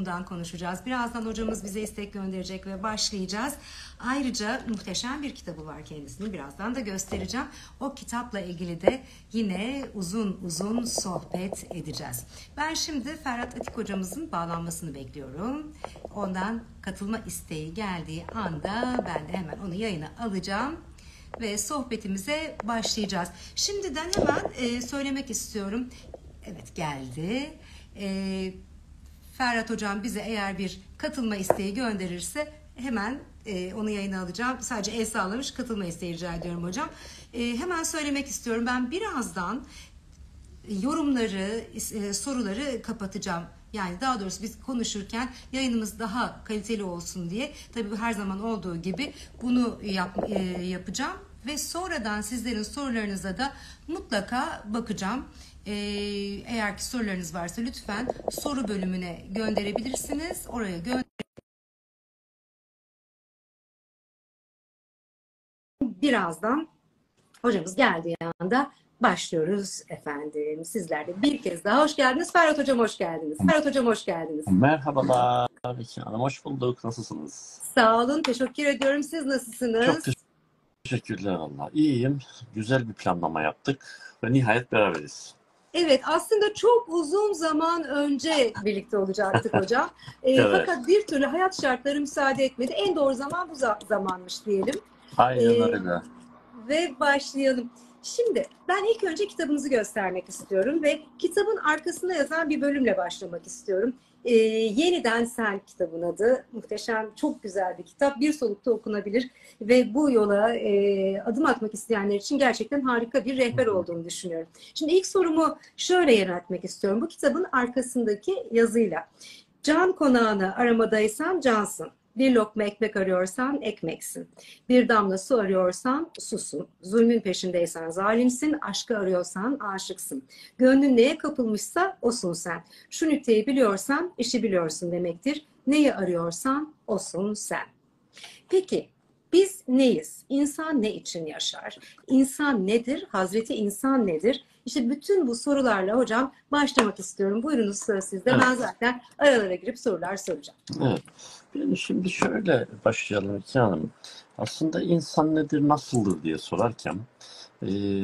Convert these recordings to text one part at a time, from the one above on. bundan konuşacağız. Birazdan hocamız bize istek gönderecek ve başlayacağız. Ayrıca muhteşem bir kitabı var kendisini. Birazdan da göstereceğim. O kitapla ilgili de yine uzun uzun sohbet edeceğiz. Ben şimdi Ferhat Atik hocamızın bağlanmasını bekliyorum. Ondan katılma isteği geldiği anda ben de hemen onu yayına alacağım ve sohbetimize başlayacağız. Şimdiden hemen söylemek istiyorum. Evet, geldi. Ferhat hocam bize eğer bir katılma isteği gönderirse hemen onu yayına alacağım. Sadece el sağlamış, katılma isteği rica ediyorum hocam. Hemen söylemek istiyorum. Ben birazdan yorumları, soruları kapatacağım. Yani daha doğrusu biz konuşurken yayınımız daha kaliteli olsun diye tabii her zaman olduğu gibi bunu yapacağım ve sonradan sizlerin sorularınıza da mutlaka bakacağım. Eğer ki sorularınız varsa lütfen soru bölümüne gönderebilirsiniz. Oraya birazdan hocamız geldiği anda başlıyoruz efendim. Sizler de bir kez daha hoş geldiniz. Ferhat hocam hoş geldiniz. Ferhat hocam hoş geldiniz. Merhabalar. Ekin Hanım hoş bulduk. Nasılsınız? Sağ olun. Teşekkür ediyorum. Siz nasılsınız? Çok teşekkürler valla. İyiyim. Güzel bir planlama yaptık ve nihayet beraberiz. Evet, aslında çok uzun zaman önce birlikte olacaktık hocam. Evet. Fakat bir türlü hayat şartları müsaade etmedi. En doğru zaman bu zamanmış diyelim. Aynen öyle. Ve başlayalım. Şimdi ben ilk önce kitabımızı göstermek istiyorum ve kitabın arkasında yazan bir bölümle başlamak istiyorum. Yeniden Sen kitabın adı. Muhteşem, çok güzel bir kitap. Bir solukta okunabilir ve bu yola adım atmak isteyenler için gerçekten harika bir rehber olduğunu düşünüyorum. Şimdi ilk sorumu şöyle yöneltmek istiyorum. Bu kitabın arkasındaki yazıyla. Can konağını aramadaysan cansın. Bir lokma ekmek arıyorsan ekmeksin. Bir damla su arıyorsan susun. Zulmün peşindeysen zalimsin. Aşkı arıyorsan aşıksın. Gönlün neye kapılmışsa osun sen. Şu nükteyi biliyorsan işi biliyorsun demektir. Neyi arıyorsan osun sen. Peki biz neyiz? İnsan ne için yaşar? İnsan nedir? Hazreti insan nedir? İşte bütün bu sorularla hocam başlamak istiyorum. Buyurunuz, söz sizde. Evet. Ben zaten aralara girip sorular soracağım. Evet. Yani şimdi şöyle başlayalım Ekin Hanım. Aslında insan nedir, nasıldır diye sorarken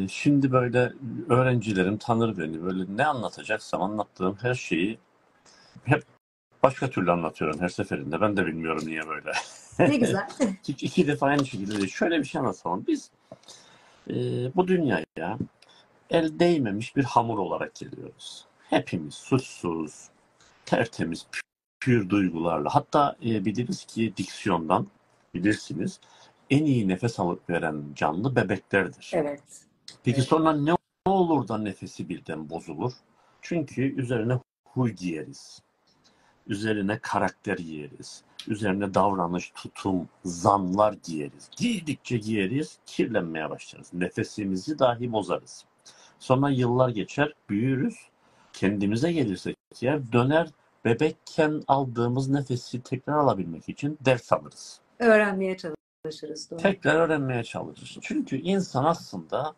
şimdi böyle öğrencilerim tanır beni. Böyle ne anlatacaksam anlattığım her şeyi hep başka türlü anlatıyorum her seferinde. Ben de bilmiyorum niye böyle. Ne güzel. İki defa aynı şekilde değil. Şöyle bir şey anlatalım. Biz bu dünyaya el değmemiş bir hamur olarak geliyoruz. Hepimiz suçsuz, tertemiz, pür duygularla. Hatta biliriz ki diksiyondan bilirsiniz en iyi nefes alıp veren canlı bebeklerdir. Evet. Peki evet. Sonra ne olur da nefesi birden bozulur? Çünkü üzerine huy giyeriz. Üzerine karakter giyeriz. Üzerine davranış, tutum, zanlar giyeriz. Giydikçe giyeriz, kirlenmeye başlarız. Nefesimizi dahi bozarız. Sonra yıllar geçer, büyürüz. Kendimize gelirsek eğer döner, bebekken aldığımız nefesi tekrar alabilmek için ders alırız. Öğrenmeye çalışırız. Doğru. Tekrar öğrenmeye çalışırız. Çünkü insan aslında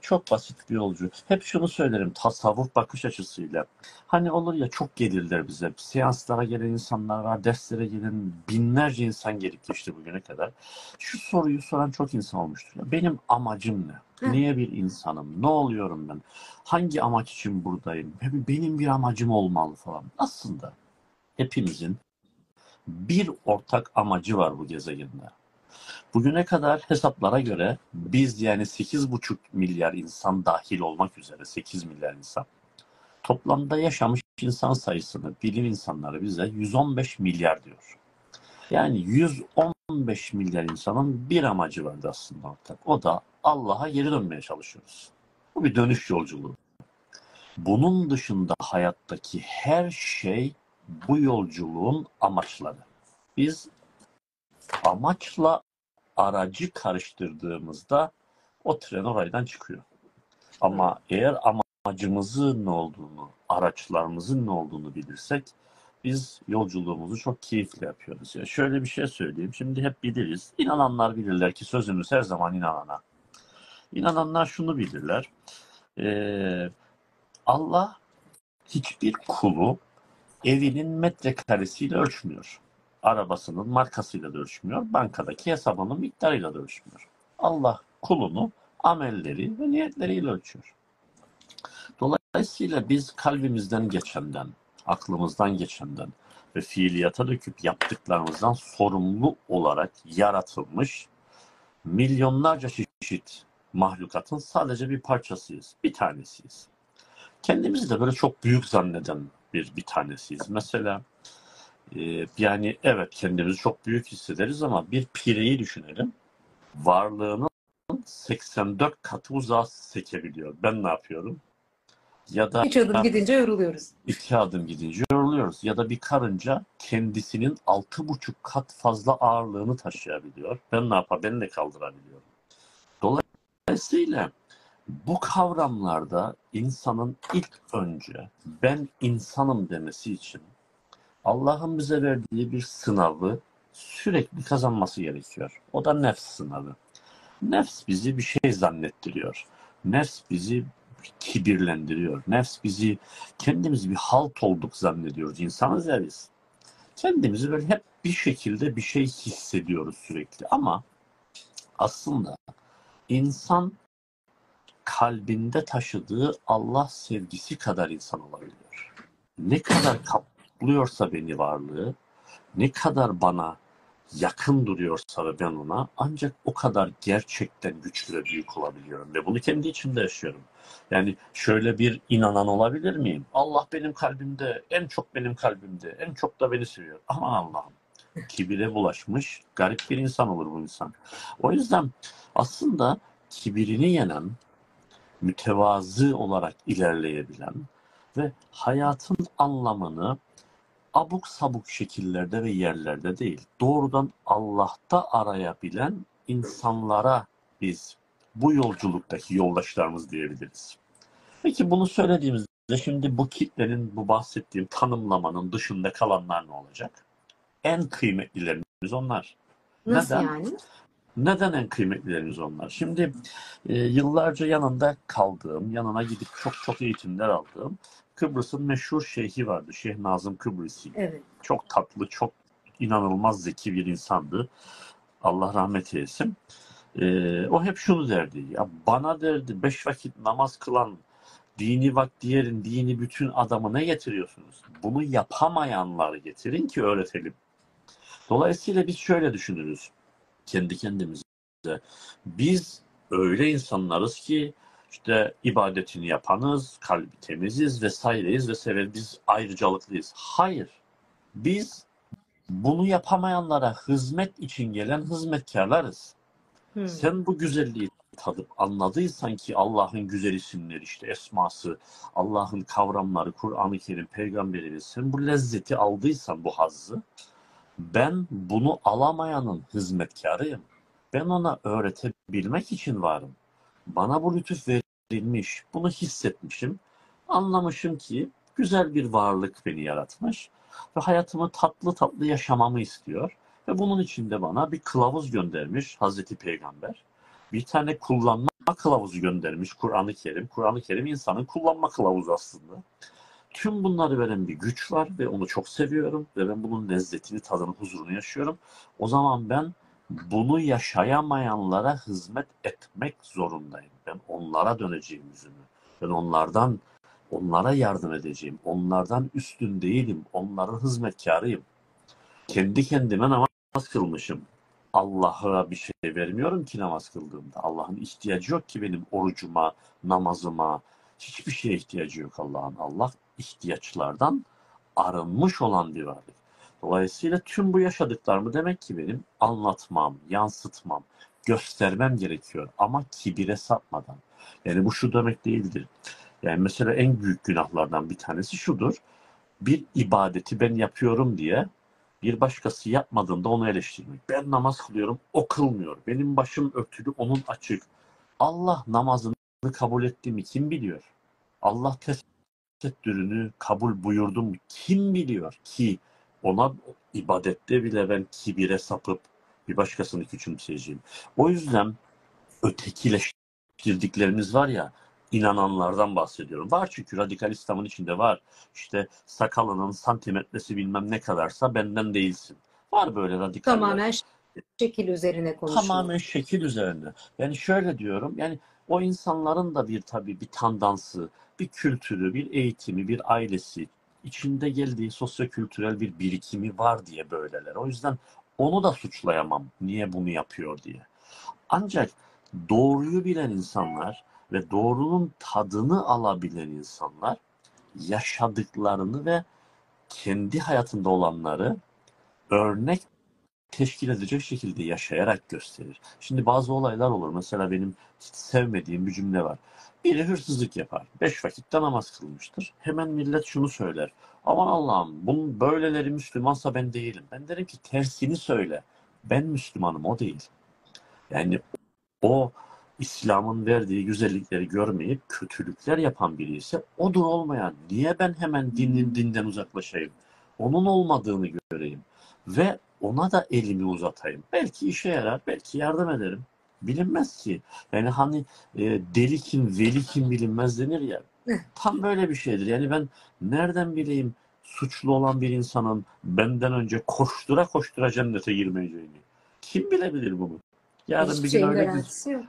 çok basit bir yolcu. Hep şunu söylerim tasavvuf bakış açısıyla. Hani olur ya çok gelirler bize. Seanslara gelen insanlar var, derslere gelen binlerce insan gelip geçti bugüne kadar. Şu soruyu soran çok insan olmuştur. Benim amacım ne? Niye bir insanım? Ne oluyorum ben? Hangi amaç için buradayım? Benim bir amacım olmalı falan. Aslında hepimizin bir ortak amacı var bu gezegende. Bugüne kadar hesaplara göre biz yani 8,5 milyar insan dahil olmak üzere 8 milyar insan. Toplamda yaşamış insan sayısını bilim insanları bize 115 milyar diyor. Yani 115 milyar insanın bir amacı vardı aslında ortak. O da Allah'a geri dönmeye çalışıyoruz. Bu bir dönüş yolculuğu. Bunun dışında hayattaki her şey bu yolculuğun amaçları. Biz amaçla aracı karıştırdığımızda o tren oraydan çıkıyor. Ama eğer amacımızın ne olduğunu, araçlarımızın ne olduğunu bilirsek biz yolculuğumuzu çok keyifle yapıyoruz. Ya şöyle bir şey söyleyeyim. Şimdi hep biliriz. İnananlar bilirler ki sözümüz her zaman inanana. İnananlar şunu bilirler. Allah hiçbir kulu evinin metrekaresiyle ölçmüyor. Arabasının markasıyla da ölçmüyor. Bankadaki hesabının miktarıyla da ölçmüyor. Allah kulunu amelleri ve niyetleriyle ölçüyor. Dolayısıyla biz kalbimizden geçenden, aklımızdan geçenden ve fiiliyata döküp yaptıklarımızdan sorumlu olarak yaratılmış milyonlarca çeşit mahlukatın sadece bir parçasıyız, bir tanesiyiz. Kendimizi de böyle çok büyük zanneden bir tanesiyiz. Mesela yani evet kendimizi çok büyük hissederiz ama bir pireyi düşünelim. Varlığının 84 katı uzağa sekebiliyor. Ben ne yapıyorum? Ya da iki adım gidince yoruluyoruz. İki adım gidince yoruluyoruz. Ya da bir karınca kendisinin 6,5 kat fazla ağırlığını taşıyabiliyor. Ben ne yapayım? Ben de kaldırabiliyorum. Dolayısıyla bu kavramlarda insanın ilk önce ben insanım demesi için Allah'ın bize verdiği bir sınavı sürekli kazanması gerekiyor. O da nefs sınavı. Nefs bizi bir şey zannettiriyor. Nefs bizi kibirlendiriyor. Nefs bizi kendimizi bir halt olduk zannediyoruz. İnsanız ya biz. Kendimizi böyle hep bir şekilde bir şey hissediyoruz sürekli. Ama aslında insan kalbinde taşıdığı Allah sevgisi kadar insan olabiliyor. Ne kadar kaplıyorsa beni varlığı, ne kadar bana yakın duruyorsa ve ben ona ancak o kadar gerçekten güçlü ve büyük olabiliyorum. Ve bunu kendi içimde yaşıyorum. Yani şöyle bir inanan olabilir miyim? Allah benim kalbimde, en çok benim kalbimde, en çok da beni seviyor. Aman Allah'ım. Kibire bulaşmış, garip bir insan olur bu insan. O yüzden aslında kibirini yenen, mütevazı olarak ilerleyebilen ve hayatın anlamını abuk sabuk şekillerde ve yerlerde değil, doğrudan Allah'ta arayabilen insanlara biz bu yolculuktaki yoldaşlarımız diyebiliriz. Peki bunu söylediğimizde şimdi bu kitlenin, bu bahsettiğim tanımlamanın dışında kalanlar ne olacak? En kıymetlilerimiz onlar. Nasıl neden? Yani? Neden en kıymetlilerimiz onlar? Şimdi yıllarca yanında kaldığım, yanına gidip çok eğitimler aldığım Kıbrıs'ın meşhur şeyhi vardı. Şeyh Nazım Kıbrıs'ı. Evet. Çok tatlı, çok inanılmaz zeki bir insandı. Allah rahmet eylesin. O hep şunu derdi. Ya bana derdi 5 vakit namaz kılan dini vakti yerin, dini bütün adamı ne getiriyorsunuz? Bunu yapamayanları getirin ki öğretelim. Dolayısıyla biz şöyle düşünürüz. Kendi kendimize. Biz öyle insanlarız ki işte ibadetini yapanız, kalbi temiziz vesaireyiz vesaire. Biz ayrıcalıklıyız. Hayır. Biz bunu yapamayanlara hizmet için gelen hizmetkarlarız. Sen bu güzelliği tadıp anladıysan ki Allah'ın güzel isimleri, işte esması, Allah'ın kavramları, Kur'an-ı Kerim, peygamberimiz, sen bu lezzeti aldıysan, bu hazzı, ben bunu alamayanın hizmetkarıyım. Ben ona öğretebilmek için varım. Bana bu lütuf verilmiş, bunu hissetmişim. Anlamışım ki güzel bir varlık beni yaratmış ve hayatımı tatlı tatlı yaşamamı istiyor. Ve bunun için de bana bir kılavuz göndermiş Hazreti Peygamber. Bir tane kullanma kılavuzu göndermiş Kur'an-ı Kerim. Kur'an-ı Kerim insanın kullanma kılavuzu aslında. Tüm bunları veren bir güç var ve onu çok seviyorum. Ve ben bunun lezzetini, tadını, huzurunu yaşıyorum. O zaman ben bunu yaşayamayanlara hizmet etmek zorundayım. Ben onlara döneceğim yüzümü. Ben onlara yardım edeceğim. Onlardan üstün değilim. Onların hizmetkarıyım. Kendi kendime namaz kılmışım. Allah'a bir şey vermiyorum ki namaz kıldığımda. Allah'ın ihtiyacı yok ki benim orucuma, namazıma. Hiçbir şeye ihtiyacı yok Allah'ın. Allah ihtiyaçlardan arınmış olan bir varlık. Dolayısıyla tüm bu yaşadıklarımı demek ki benim anlatmam, yansıtmam, göstermem gerekiyor. Ama kibire sapmadan. Yani bu şu demek değildir. Yani mesela en büyük günahlardan bir tanesi şudur. Bir ibadeti ben yapıyorum diye bir başkası yapmadığında onu eleştirmek. Ben namaz kılıyorum, o kılmıyor. Benim başım örtülü, onun açık. Allah namazını kabul ettiğimi kim biliyor? Allah tesettürünü kabul buyurdum kim biliyor ki ona ibadette bile ben kibire sapıp bir başkasını küçümseyeceğim. O yüzden ötekileştirdiklerimiz var ya, inananlardan bahsediyorum. Var çünkü radikal İslam'ın içinde var. İşte sakalının santimetresi bilmem ne kadarsa benden değilsin. Var böyle radikaller. Tamamen şekil üzerine konuşuyor. Tamamen şekil üzerine. Yani şöyle diyorum, yani o insanların da bir tabii bir tandansı, bir kültürü, bir eğitimi, bir ailesi, içinde geldiği sosyokültürel bir birikimi var diye böyleler. O yüzden onu da suçlayamam. Niye bunu yapıyor diye. Ancak doğruyu bilen insanlar ve doğrunun tadını alabilen insanlar yaşadıklarını ve kendi hayatında olanları örnek teşkil edecek şekilde yaşayarak gösterir. Şimdi bazı olaylar olur. Mesela benim hiç sevmediğim bir cümle var. Biri hırsızlık yapar. 5 vakitte namaz kılmıştır. Hemen millet şunu söyler. Aman Allah'ım, bunun böyleleri Müslümansa ben değilim. Ben derim ki tersini söyle. Ben Müslümanım, o değil. Yani o İslam'ın verdiği güzellikleri görmeyip kötülükler yapan biri ise odur olmayan. Niye ben hemen dinden uzaklaşayım? Onun olmadığını göreyim. Ve ona da elimi uzatayım. Belki işe yarar, belki yardım ederim. Bilinmez ki. Yani hani deli kim, veli kim bilinmez denir ya. Tam böyle bir şeydir. Yani ben nereden bileyim suçlu olan bir insanın benden önce koştura koştura cennete girmeyeceğini? Kim bilebilir bunu? Yarın hiçbir bir gün öyle bir...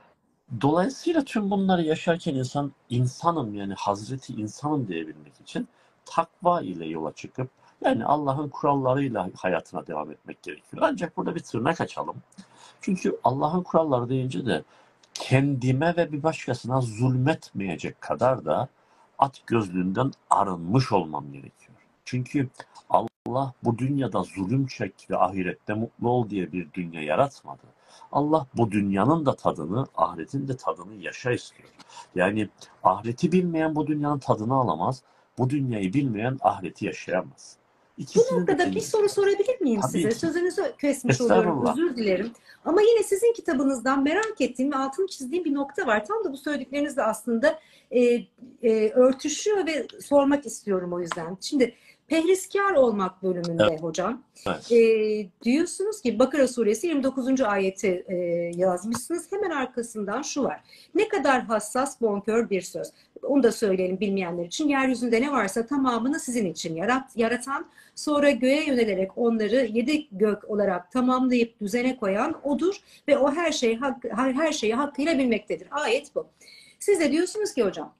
Dolayısıyla tüm bunları yaşarken insanım yani Hazreti insanım diyebilmek için takva ile yola çıkıp yani Allah'ın kurallarıyla hayatına devam etmek gerekiyor. Ancak burada bir tırnak açalım. Çünkü Allah'ın kuralları deyince de kendime ve bir başkasına zulmetmeyecek kadar da at gözlüğünden arınmış olmam gerekiyor. Çünkü Allah bu dünyada zulüm çek ve ahirette mutlu ol diye bir dünya yaratmadı. Allah bu dünyanın da tadını, ahiretin de tadını yaşa istiyor. Yani ahireti bilmeyen bu dünyanın tadını alamaz, bu dünyayı bilmeyen ahireti yaşayamaz. Bu noktada bir soru sorabilir miyim size? Sözünüzü kesmiş oluyorum, özür dilerim. Ama yine sizin kitabınızdan merak ettiğim ve altını çizdiğim bir nokta var. Tam da bu söylediklerinizle aslında örtüşüyor ve sormak istiyorum o yüzden. Şimdi Pehriskar olmak bölümünde evet. Hocam evet. Diyorsunuz ki Bakara suresi 29. ayeti yazmışsınız. Hemen arkasından şu var. Ne kadar hassas, bonkör bir söz. Onu da söyleyelim bilmeyenler için. Yeryüzünde ne varsa tamamını sizin için yaratan, sonra göğe yönelerek onları 7 gök olarak tamamlayıp düzene koyan odur ve o her şeyi hakkıyla bilmektedir. Ayet bu. Siz de diyorsunuz ki hocam,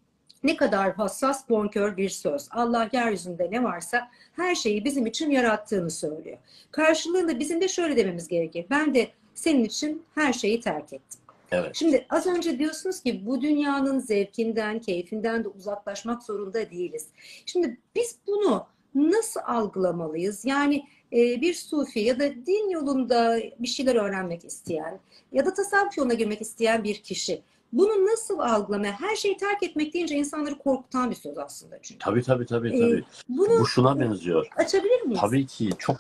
ne kadar hassas, bonkör bir söz. Allah yeryüzünde ne varsa her şeyi bizim için yarattığını söylüyor. Karşılığında bizim de şöyle dememiz gerekir. Ben de senin için her şeyi terk ettim. Evet. Şimdi az önce diyorsunuz ki bu dünyanın zevkinden, keyfinden de uzaklaşmak zorunda değiliz. Şimdi biz bunu nasıl algılamalıyız? Yani bir sufi ya da din yolunda bir şeyler öğrenmek isteyen ya da tasavvuf yoluna girmek isteyen bir kişi. Bunu nasıl algılamaya? Her şeyi terk etmek deyince insanları korkutan bir söz aslında. Çünkü. Tabii. Bu şuna benziyor. Açabilir miyiz? Tabii ki. Çok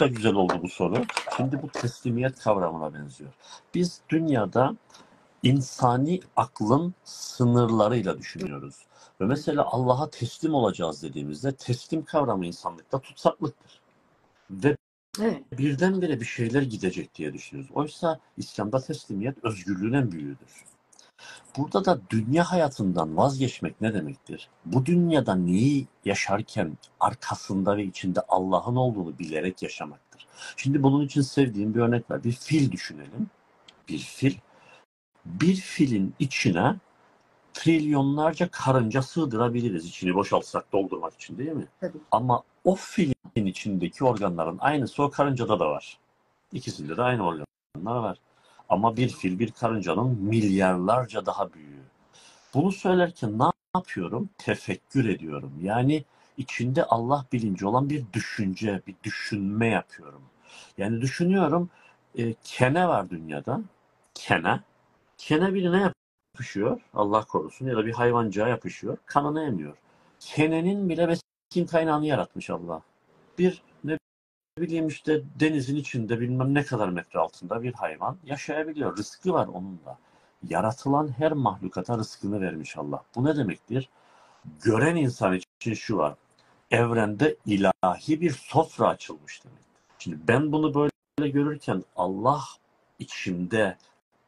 da güzel oldu bu soru. Şimdi bu teslimiyet kavramına benziyor. Biz dünyada insani aklın sınırlarıyla düşünüyoruz. Ve mesela Allah'a teslim olacağız dediğimizde teslim kavramı insanlıkta tutsaklıktır. Ve evet. Birdenbire bir şeyler gidecek diye düşünüyoruz. Oysa İslam'da teslimiyet özgürlüğün en büyüğüdür. Burada da dünya hayatından vazgeçmek ne demektir? Bu dünyada neyi yaşarken arkasında ve içinde Allah'ın olduğunu bilerek yaşamaktır. Şimdi bunun için sevdiğim bir örnek var. Bir fil düşünelim. Bir fil. Bir filin içine trilyonlarca karınca sığdırabiliriz. İçini boşaltsak doldurmak için değil mi? Tabii. Ama o filin içindeki organların aynısı o karıncada da var. İkisinde de aynı organlar var. Ama bir fil bir karıncanın milyarlarca daha büyüğü. Bunu söylerken ne yapıyorum? Tefekkür ediyorum. Yani içinde Allah bilinci olan bir düşünce, bir düşünme yapıyorum. Yani düşünüyorum, kene var dünyada. Kene. Kene birine yapışıyor, Allah korusun, ya da bir hayvancığa yapışıyor, kanını emiyor. Kenenin bile besin kaynağını yaratmış Allah. Bir bileyim işte denizin içinde bilmem ne kadar metre altında bir hayvan yaşayabiliyor. Rızkı var onun da. Yaratılan her mahlukata rızkını vermiş Allah. Bu ne demektir? Gören insan için şu var. Evrende ilahi bir sofra açılmış demek. Şimdi ben bunu böyle görürken Allah içimde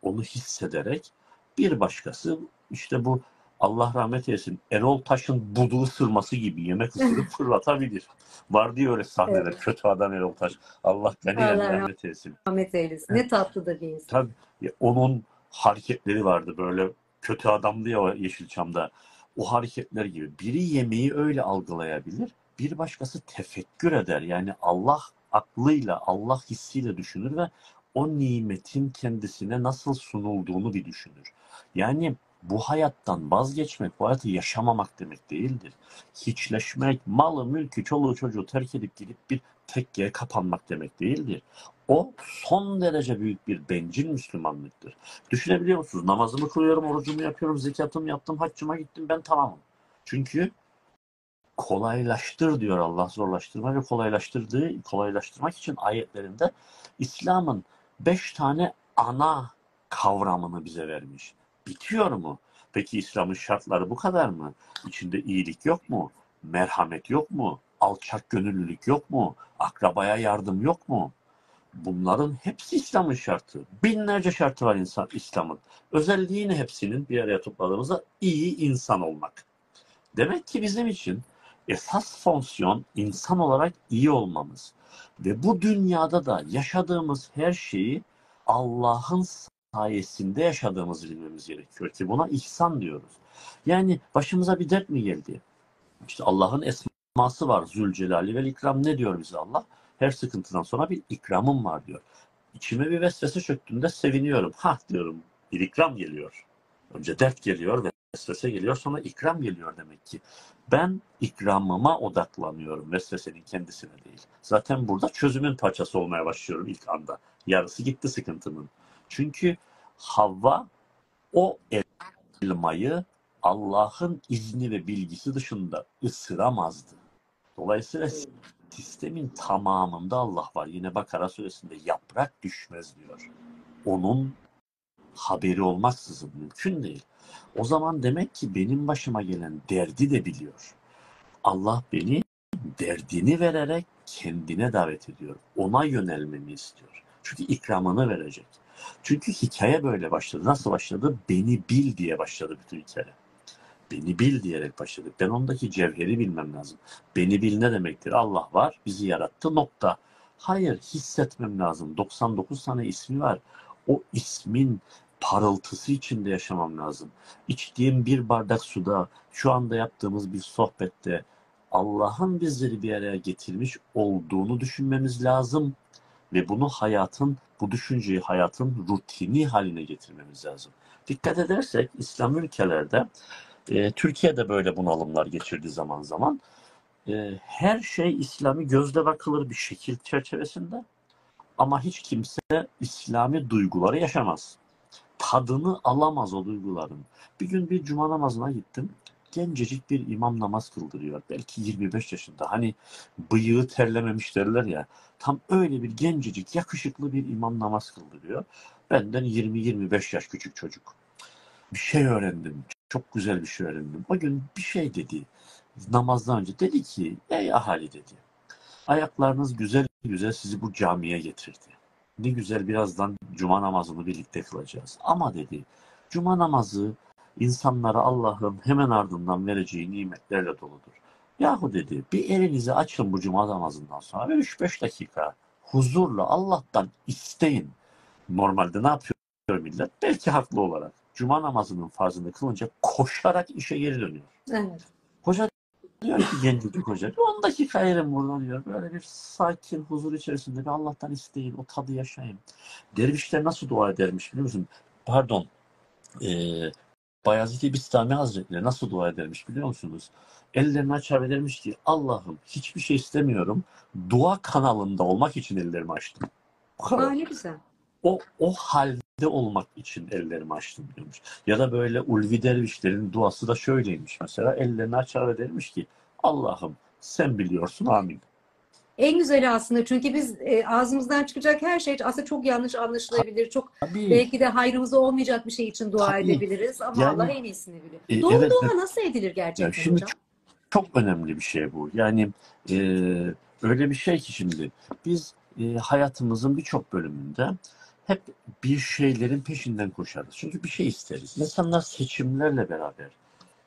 onu hissederek bir başkası işte bu Allah rahmet eylesin, Erol Taş'ın budu ısırması gibi yemek ısırıp fırlatabilir. Var diye öyle sahneler. Evet. Kötü adam Erol Taş. Allah gani rahmet eylesin. Rahmet eylesin. Ne tatlı da bir insan. Tabii. Ya, onun hareketleri vardı böyle. Kötü adamdı ya Yeşilçam'da. O hareketler gibi. Biri yemeği öyle algılayabilir. Bir başkası tefekkür eder. Yani Allah aklıyla, Allah hissiyle düşünür ve o nimetin kendisine nasıl sunulduğunu bir düşünür. Yani bu hayattan vazgeçmek, bu hayatı yaşamamak demek değildir. Hiçleşmek, malı, mülkü, çoluğu, çocuğu terk edip gidip bir tekkeye kapanmak demek değildir. O son derece büyük bir bencil Müslümanlıktır. Düşünebiliyor musunuz? Namazımı kılıyorum, orucumu yapıyorum, zekatımı yaptım, haccıma gittim, ben tamamım. Çünkü kolaylaştır diyor Allah, zorlaştırma ve kolaylaştırmak için ayetlerinde İslam'ın 5 tane ana kavramını bize vermiş. Bitiyor mu? Peki İslam'ın şartları bu kadar mı? İçinde iyilik yok mu? Merhamet yok mu? Alçak gönüllülük yok mu? Akrabaya yardım yok mu? Bunların hepsi İslam'ın şartı. Binlerce şartı var İslam'ın. Özelliğini hepsinin bir araya topladığımızda iyi insan olmak. Demek ki bizim için esas fonksiyon insan olarak iyi olmamız. Ve bu dünyada da yaşadığımız her şeyi Allah'ın sayesinde yaşadığımızı bilmemiz gerekiyor ki buna ihsan diyoruz. Yani başımıza bir dert mi geldi? İşte Allah'ın esması var. Zülcelali ve ikram ne diyor bize Allah? Her sıkıntıdan sonra bir ikramım var diyor. İçime bir vesvese çöktüğünde seviniyorum. Hah diyorum, bir ikram geliyor. Önce dert geliyor ve vesvese geliyor, sonra ikram geliyor demek ki. Ben ikramıma odaklanıyorum, vesvesenin kendisine değil. Zaten burada çözümün parçası olmaya başlıyorum ilk anda. Yarısı gitti sıkıntının. Çünkü Havva o elmayı Allah'ın izni ve bilgisi dışında ısıramazdı. Dolayısıyla sistemin tamamında Allah var. Yine Bakara suresinde yaprak düşmez diyor. Onun haberi olmaksızın mümkün değil. O zaman demek ki benim başıma gelen derdi de biliyor. Allah beni derdini vererek kendine davet ediyor. Ona yönelmemi istiyor. Çünkü ikramını verecek. Çünkü hikaye böyle başladı. Nasıl başladı? Beni bil diye başladı bütün hikaye. Beni bil diyerek başladık. Ben ondaki cevheri bilmem lazım. Beni bil ne demektir? Allah var, bizi yarattı, nokta. Hayır, hissetmem lazım. 99 tane ismi var. O ismin parıltısı içinde yaşamam lazım. İçtiğim bir bardak suda, şu anda yaptığımız bir sohbette Allah'ın bizleri bir araya getirmiş olduğunu düşünmemiz lazım. Ve bunu hayatın, bu düşünceyi hayatın rutini haline getirmemiz lazım. Dikkat edersek İslam ülkelerde, Türkiye'de böyle bunalımlar geçirdi zaman zaman. Her şey İslami gözle bakılır bir şekil çerçevesinde ama hiç kimse İslami duyguları yaşamaz. Tadını alamaz o duyguların. Bir gün bir cuma namazına gittim. Gencecik bir imam namaz kıldırıyor. Belki 25 yaşında. Hani bıyığı terlememiş derler ya. Tam öyle bir gencecik, yakışıklı bir imam namaz kıldırıyor. Benden 20-25 yaş küçük çocuk. Bir şey öğrendim. Çok güzel bir şey öğrendim. O gün bir şey dedi. Namazdan önce dedi ki, ey ahali dedi. Ayaklarınız güzel güzel sizi bu camiye getirdi. Ne güzel birazdan cuma namazını birlikte kılacağız. Ama dedi, cuma namazı insanlara Allah'ın hemen ardından vereceği nimetlerle doludur. Yahu dedi, bir elinizi açın bu cuma namazından sonra 3-5 dakika huzurla Allah'tan isteyin. Normalde ne yapıyor millet? Belki haklı olarak. Cuma namazının farzını kılınca koşarak işe geri dönüyor. Evet. Hoca diyor ki gençlik hoca, 10 dakika yerim burada diyor. Böyle bir sakin huzur içerisinde bir Allah'tan isteyin, o tadı yaşayın. Dervişler nasıl dua edermiş biliyor musun? Pardon, Bayezid-i Bistami Hazretleri nasıl dua edermiş biliyor musunuz? Ellerini açar ve dermiş ki Allah'ım hiçbir şey istemiyorum. Dua kanalında olmak için ellerimi açtım. Ne güzel. O halde olmak için ellerimi açtım diyormuş. Ya da böyle ulvi dervişlerin duası da şöyleymiş. Mesela ellerini açar ve dermiş ki Allah'ım sen biliyorsun amin. En güzeli aslında çünkü biz ağzımızdan çıkacak her şey aslında çok yanlış anlaşılabilir. Çok tabii, belki de hayrımıza olmayacak bir şey için dua tabii edebiliriz ama yani, Allah en iyisini bilir. Doğru evet, dua nasıl edilir gerçekten yani şimdi hocam? Çok önemli bir şey bu. Yani öyle bir şey ki şimdi biz hayatımızın birçok bölümünde hep bir şeylerin peşinden koşarız. Çünkü bir şey isteriz. İnsanlar seçimlerle beraber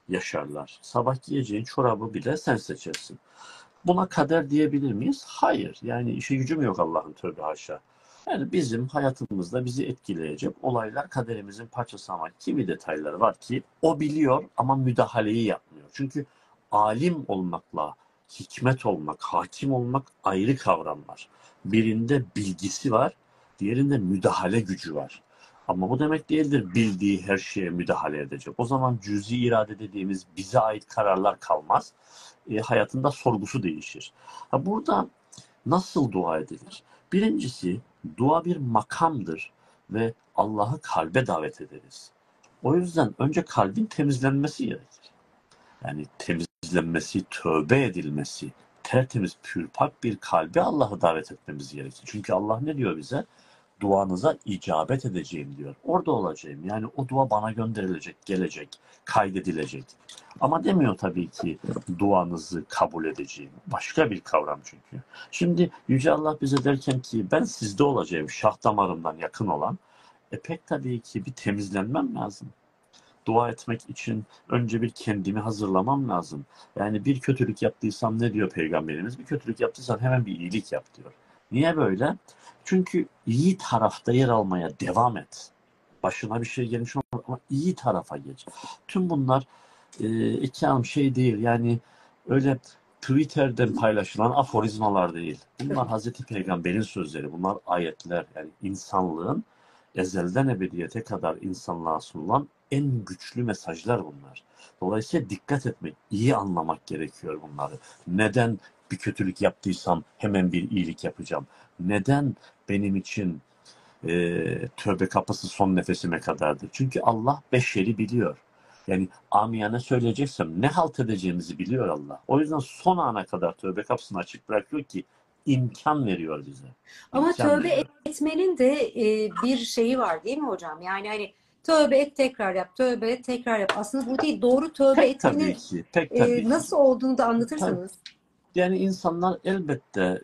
yaşarlar. Sabah giyeceğin çorabı bile sen seçersin. Buna kader diyebilir miyiz? Hayır. Yani işe gücüm yok Allah'ın, tövbe haşa. Yani bizim hayatımızda bizi etkileyecek olaylar kaderimizin parçası ama kimi detayları var ki o biliyor ama müdahaleyi yapmıyor. Çünkü alim olmakla hikmet olmak, hakim olmak ayrı kavramlar. Birinde bilgisi var, diğerinde müdahale gücü var. Ama bu demek değildir bildiği her şeye müdahale edecek. O zaman cüz'i irade dediğimiz bize ait kararlar kalmaz. Hayatında sorgusu değişir. Burada nasıl dua edilir? Birincisi, dua bir makamdır ve Allah'ı kalbe davet ederiz. O yüzden önce kalbin temizlenmesi gerekir. Yani temizlenmesi, tövbe edilmesi, tertemiz, pürpak bir kalbe Allah'ı davet etmemiz gerekir. Çünkü Allah ne diyor bize? Duanıza icabet edeceğim diyor. Orada olacağım. Yani o dua bana gönderilecek, gelecek, kaydedilecek. Ama demiyor tabii ki duanızı kabul edeceğim. Başka bir kavram çünkü. Şimdi Yüce Allah bize derken ki ben sizde olacağım, şah damarımdan yakın olan, pek tabii ki bir temizlenmem lazım. Dua etmek için önce bir kendimi hazırlamam lazım. Yani bir kötülük yaptıysam ne diyor Peygamberimiz? Bir kötülük yaptıysan hemen bir iyilik yap diyor. Niye böyle? Çünkü iyi tarafta yer almaya devam et. Başına bir şey gelmiş ama iyi tarafa geç. Tüm bunlar Ekin Hanım şey değil yani öyle Twitter'den paylaşılan aforizmalar değil. Bunlar Hazreti Peygamber'in sözleri, bunlar ayetler. Yani insanlığın ezelden ebediyete kadar insanlığa sunulan en güçlü mesajlar bunlar. Dolayısıyla dikkat etmek, iyi anlamak gerekiyor bunları. Neden bir kötülük yaptıysam hemen bir iyilik yapacağım? Neden benim için tövbe kapısı son nefesime kadardır? Çünkü Allah beşeri biliyor. Yani amiyane söyleyeceksem ne halt edeceğimizi biliyor Allah. O yüzden son ana kadar tövbe kapısını açık bırakıyor ki imkan veriyor bize. Ama imkan tövbe veriyor. Etmenin de bir şeyi var değil mi hocam? Yani hani tövbe et tekrar yap, tövbe et tekrar yap. Aslında bu değil, doğru tövbe etmenin nasıl olduğunu da anlatırsanız. Tabii. Yani insanlar elbette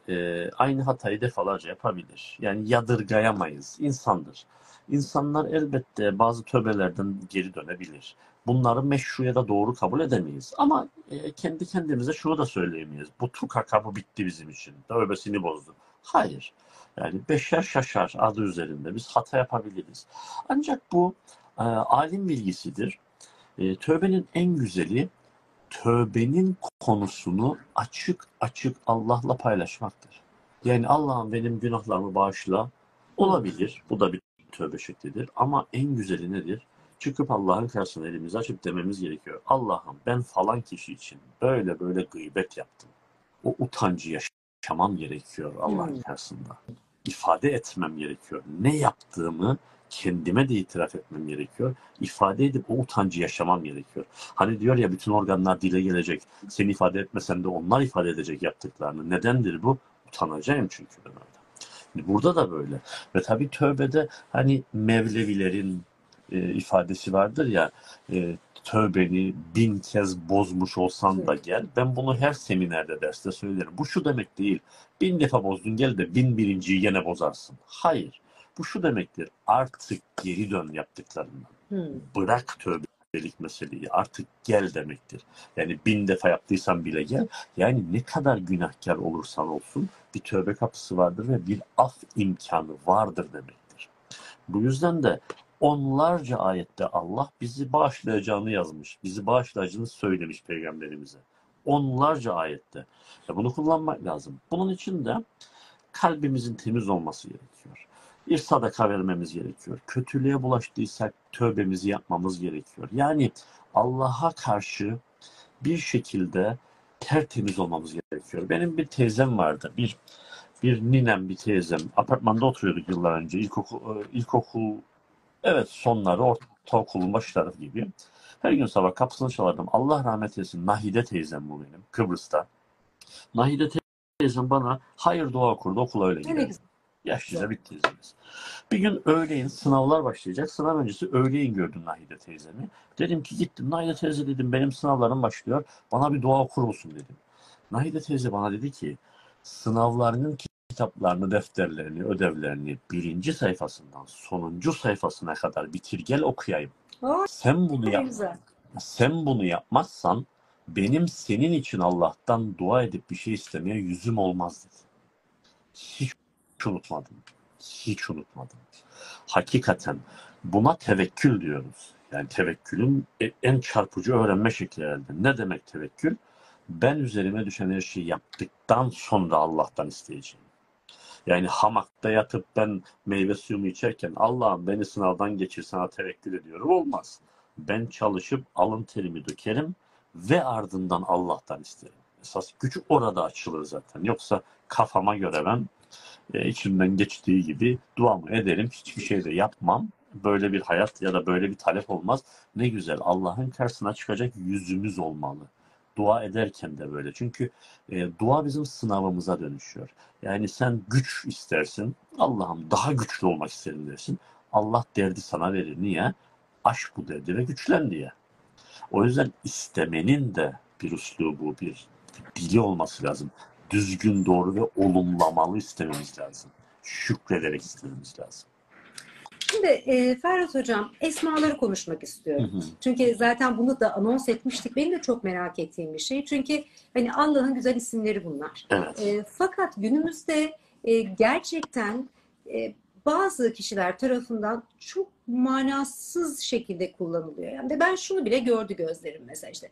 aynı hatayı defalarca yapabilir. Yani yadırgayamayız. İnsandır. İnsanlar elbette bazı tövbelerden geri dönebilir. Bunları meşru ya da doğru kabul edemeyiz. Ama kendi kendimize şunu da söyleyemeyiz. Bu tukaka bu bitti bizim için. Tövbesini bozdu. Hayır. Yani beşer şaşar adı üzerinde. Biz hata yapabiliriz. Ancak bu alim bilgisidir. Tövbenin en güzeli tövbenin konusunu açık açık Allah'la paylaşmaktır. Yani Allah'ım benim günahlarımı bağışla olabilir. Bu da bir tövbe şeklidir. Ama en güzeli nedir? Çıkıp Allah'ın karşısına elimizi açıp dememiz gerekiyor. Allah'ım ben falan kişi için böyle böyle gıybet yaptım. O utancı yaşamam gerekiyor Allah'ın karşısında. İfade etmem gerekiyor. Ne yaptığımı kendime de itiraf etmem gerekiyor. İfade edip o utancı yaşamam gerekiyor. Hani diyor ya bütün organlar dile gelecek. Seni ifade etmesen de onlar ifade edecek yaptıklarını. Nedendir bu? Utanacağım çünkü ben orada. Şimdi burada da böyle. Ve tabii tövbede hani Mevlevilerin ifadesi vardır ya tövbeni 1000 kez bozmuş olsan da gel. Ben bunu her seminerde, derste söylerim. Bu şu demek değil. 1000 defa bozdun gel de 1001.'yi yine bozarsın. Hayır. Bu şu demektir, artık geri dön yaptıklarından. Bırak tövbelik meseleyi, artık gel demektir. Yani 1000 defa yaptıysan bile gel. Yani ne kadar günahkar olursan olsun bir tövbe kapısı vardır ve bir af imkanı vardır demektir. Bu yüzden de onlarca ayette Allah bizi bağışlayacağını yazmış, bizi bağışlayacağını söylemiş Peygamberimize. Onlarca ayette. Bunu kullanmak lazım. Bunun için de kalbimizin temiz olması gerekiyor. Bir sadaka vermemiz gerekiyor. Kötülüğe bulaştıysak tövbemizi yapmamız gerekiyor. Yani Allah'a karşı bir şekilde tertemiz olmamız gerekiyor. Benim bir teyzem vardı. Bir ninem, bir teyzem. Apartmanda oturuyorduk yıllar önce. İlkokul evet sonları, ortaokulun baş tarafı gibi. Her gün sabah kapısını çalardım. Allah rahmet eylesin. Nahide teyzem bu benim. Kıbrıs'ta. Nahide teyzem bana hayır dua okurdu. Okula öyle giderdi. Yaşlıca bir teyzemiz. Bir gün öğleyin sınavlar başlayacak. Sınav öncesi öğleyin gördüm Nahide teyzemi. Dedim ki gittim Nahide teyze dedim benim sınavlarım başlıyor. Bana bir dua okur musun dedim. Nahide teyze bana dedi ki sınavlarının kitaplarını, defterlerini, ödevlerini 1. sayfasından sonuncu sayfasına kadar bitir gel okuyayım. Sen bunu yap. Sen bunu yapmazsan benim senin için Allah'tan dua edip bir şey istemeye yüzüm olmaz dedi. Hiç unutmadım. Hiç unutmadım. Hakikaten buna tevekkül diyoruz. Yani tevekkülün en çarpıcı öğrenme şekli herhalde. Ne demek tevekkül? Ben üzerime düşen her şeyi yaptıktan sonra Allah'tan isteyeceğim. Yani hamakta yatıp ben meyve suyumu içerken Allah'ım beni sınavdan geçir sana tevekkül ediyorum. Olmaz. Ben çalışıp alın terimi dökerim ve ardından Allah'tan isterim. Esas güç orada açılır zaten. Yoksa kafama göre ben içimden geçtiği gibi duamı ederim. Hiçbir şey de yapmam. Böyle bir hayat ya da böyle bir talep olmaz. Ne güzel, Allah'ın karşısına çıkacak yüzümüz olmalı. Dua ederken de böyle. Çünkü dua bizim sınavımıza dönüşüyor. Yani sen güç istersin. Allah'ım daha güçlü olmak isterim dersin. Allah derdi sana verir. Niye? Aş bu derdi ve güçlen diye. O yüzden istemenin de bir üslubu, bir dili olması lazım. Düzgün, doğru ve olumlamalı istememiz lazım. Şükrederek istememiz lazım. Şimdi Ferhat Hocam, esmaları konuşmak istiyorum. Hı hı. Çünkü zaten bunu da anons etmiştik. Benim de çok merak ettiğim bir şey. Çünkü hani Allah'ın güzel isimleri bunlar. Evet. Fakat günümüzde gerçekten bazı kişiler tarafından çok manasız şekilde kullanılıyor. Yani ben şunu bile gördü gözlerim mesela işte.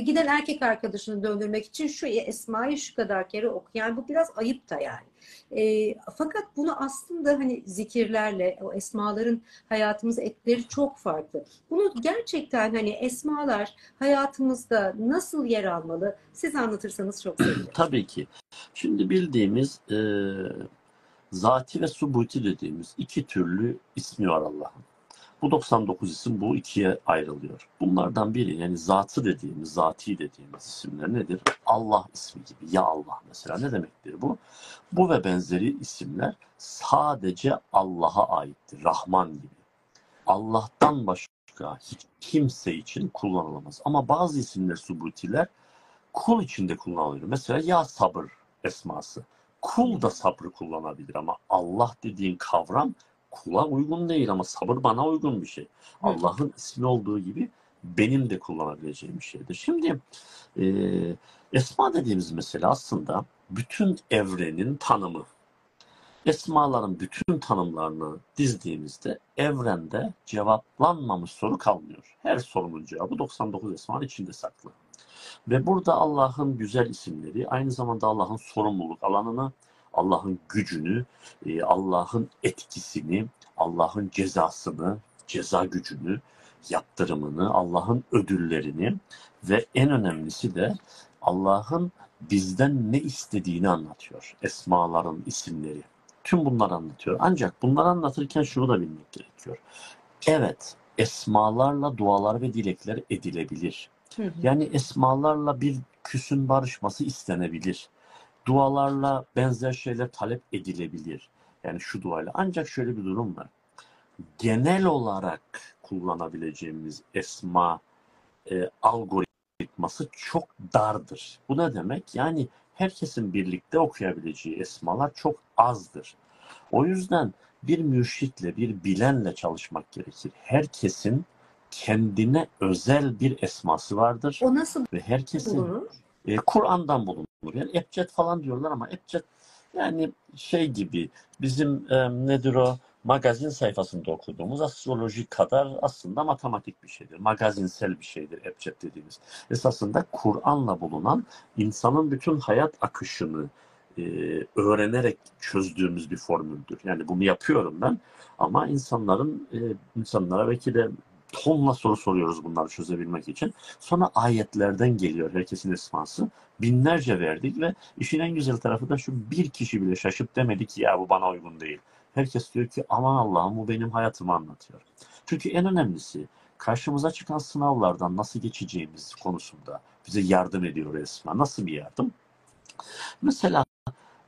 Giden erkek arkadaşını döndürmek için şu esmayı şu kadar kere oku. Yani bu biraz ayıp da yani. Fakat bunu aslında hani zikirlerle, o esmaların hayatımız etkileri çok farklı. Bunu gerçekten hani esmalar hayatımızda nasıl yer almalı? Siz anlatırsanız çok sevinirim. Tabii ki. Şimdi bildiğimiz zati ve subuti dediğimiz iki türlü ismi var Allah'ın. Bu 99 isim bu ikiye ayrılıyor. Bunlardan biri yani zatı dediğimiz, zati dediğimiz isimler nedir? Allah ismi gibi. Ya Allah mesela ne demektir bu? Bu ve benzeri isimler sadece Allah'a aittir. Rahman gibi. Allah'tan başka hiç kimse için kullanılamaz. Ama bazı isimler, subutiler kul içinde kullanılıyor. Mesela ya sabır esması. Kul da sabrı kullanabilir ama Allah dediğin kavram kula uygun değil ama sabır bana uygun bir şey. Allah'ın ismi olduğu gibi benim de kullanabileceğim bir şeydir. Şimdi esma dediğimiz mesele aslında bütün evrenin tanımı. Esmaların bütün tanımlarını dizdiğimizde evrende cevaplanmamış soru kalmıyor. Her sorunun cevabı 99 esmanın içinde saklı. Ve burada Allah'ın güzel isimleri aynı zamanda Allah'ın sorumluluk alanını, Allah'ın gücünü, Allah'ın etkisini, Allah'ın cezasını, ceza gücünü, yaptırımını, Allah'ın ödüllerini ve en önemlisi de Allah'ın bizden ne istediğini anlatıyor. Esmaların isimleri. Tüm bunları anlatıyor. Ancak bunları anlatırken şunu da bilmek gerekiyor. Evet, esmalarla dualar ve dilekler edilebilir. Yani esmalarla bir küsün barışması istenebilir. Dualarla benzer şeyler talep edilebilir. Yani şu duayla. Ancak şöyle bir durum var. Genel olarak kullanabileceğimiz esma algoritması çok dardır. Bu ne demek? Yani herkesin birlikte okuyabileceği esmalar çok azdır. O yüzden bir mürşitle, bir bilenle çalışmak gerekir. Herkesin kendine özel bir esması vardır. O nasıl ve herkesin bulunur? Kur'an'dan bulunur. Yani ebced falan diyorlar ama ebced yani şey gibi bizim nedir o magazin sayfasında okuduğumuz astroloji kadar aslında matematik bir şeydir. Magazinsel bir şeydir ebced dediğimiz. Esasında Kur'an'la bulunan insanın bütün hayat akışını öğrenerek çözdüğümüz bir formüldür. Yani bunu yapıyorum ben ama insanlara belki de tonla soru soruyoruz bunları çözebilmek için. Sonra ayetlerden geliyor herkesin esması. Binlerce verdik ve işin en güzel tarafı da şu, bir kişi bile şaşıp demedi ki ya bu bana uygun değil. Herkes diyor ki aman Allah'ım bu benim hayatımı anlatıyor. Çünkü en önemlisi karşımıza çıkan sınavlardan nasıl geçeceğimiz konusunda bize yardım ediyor esma. Nasıl bir yardım? Mesela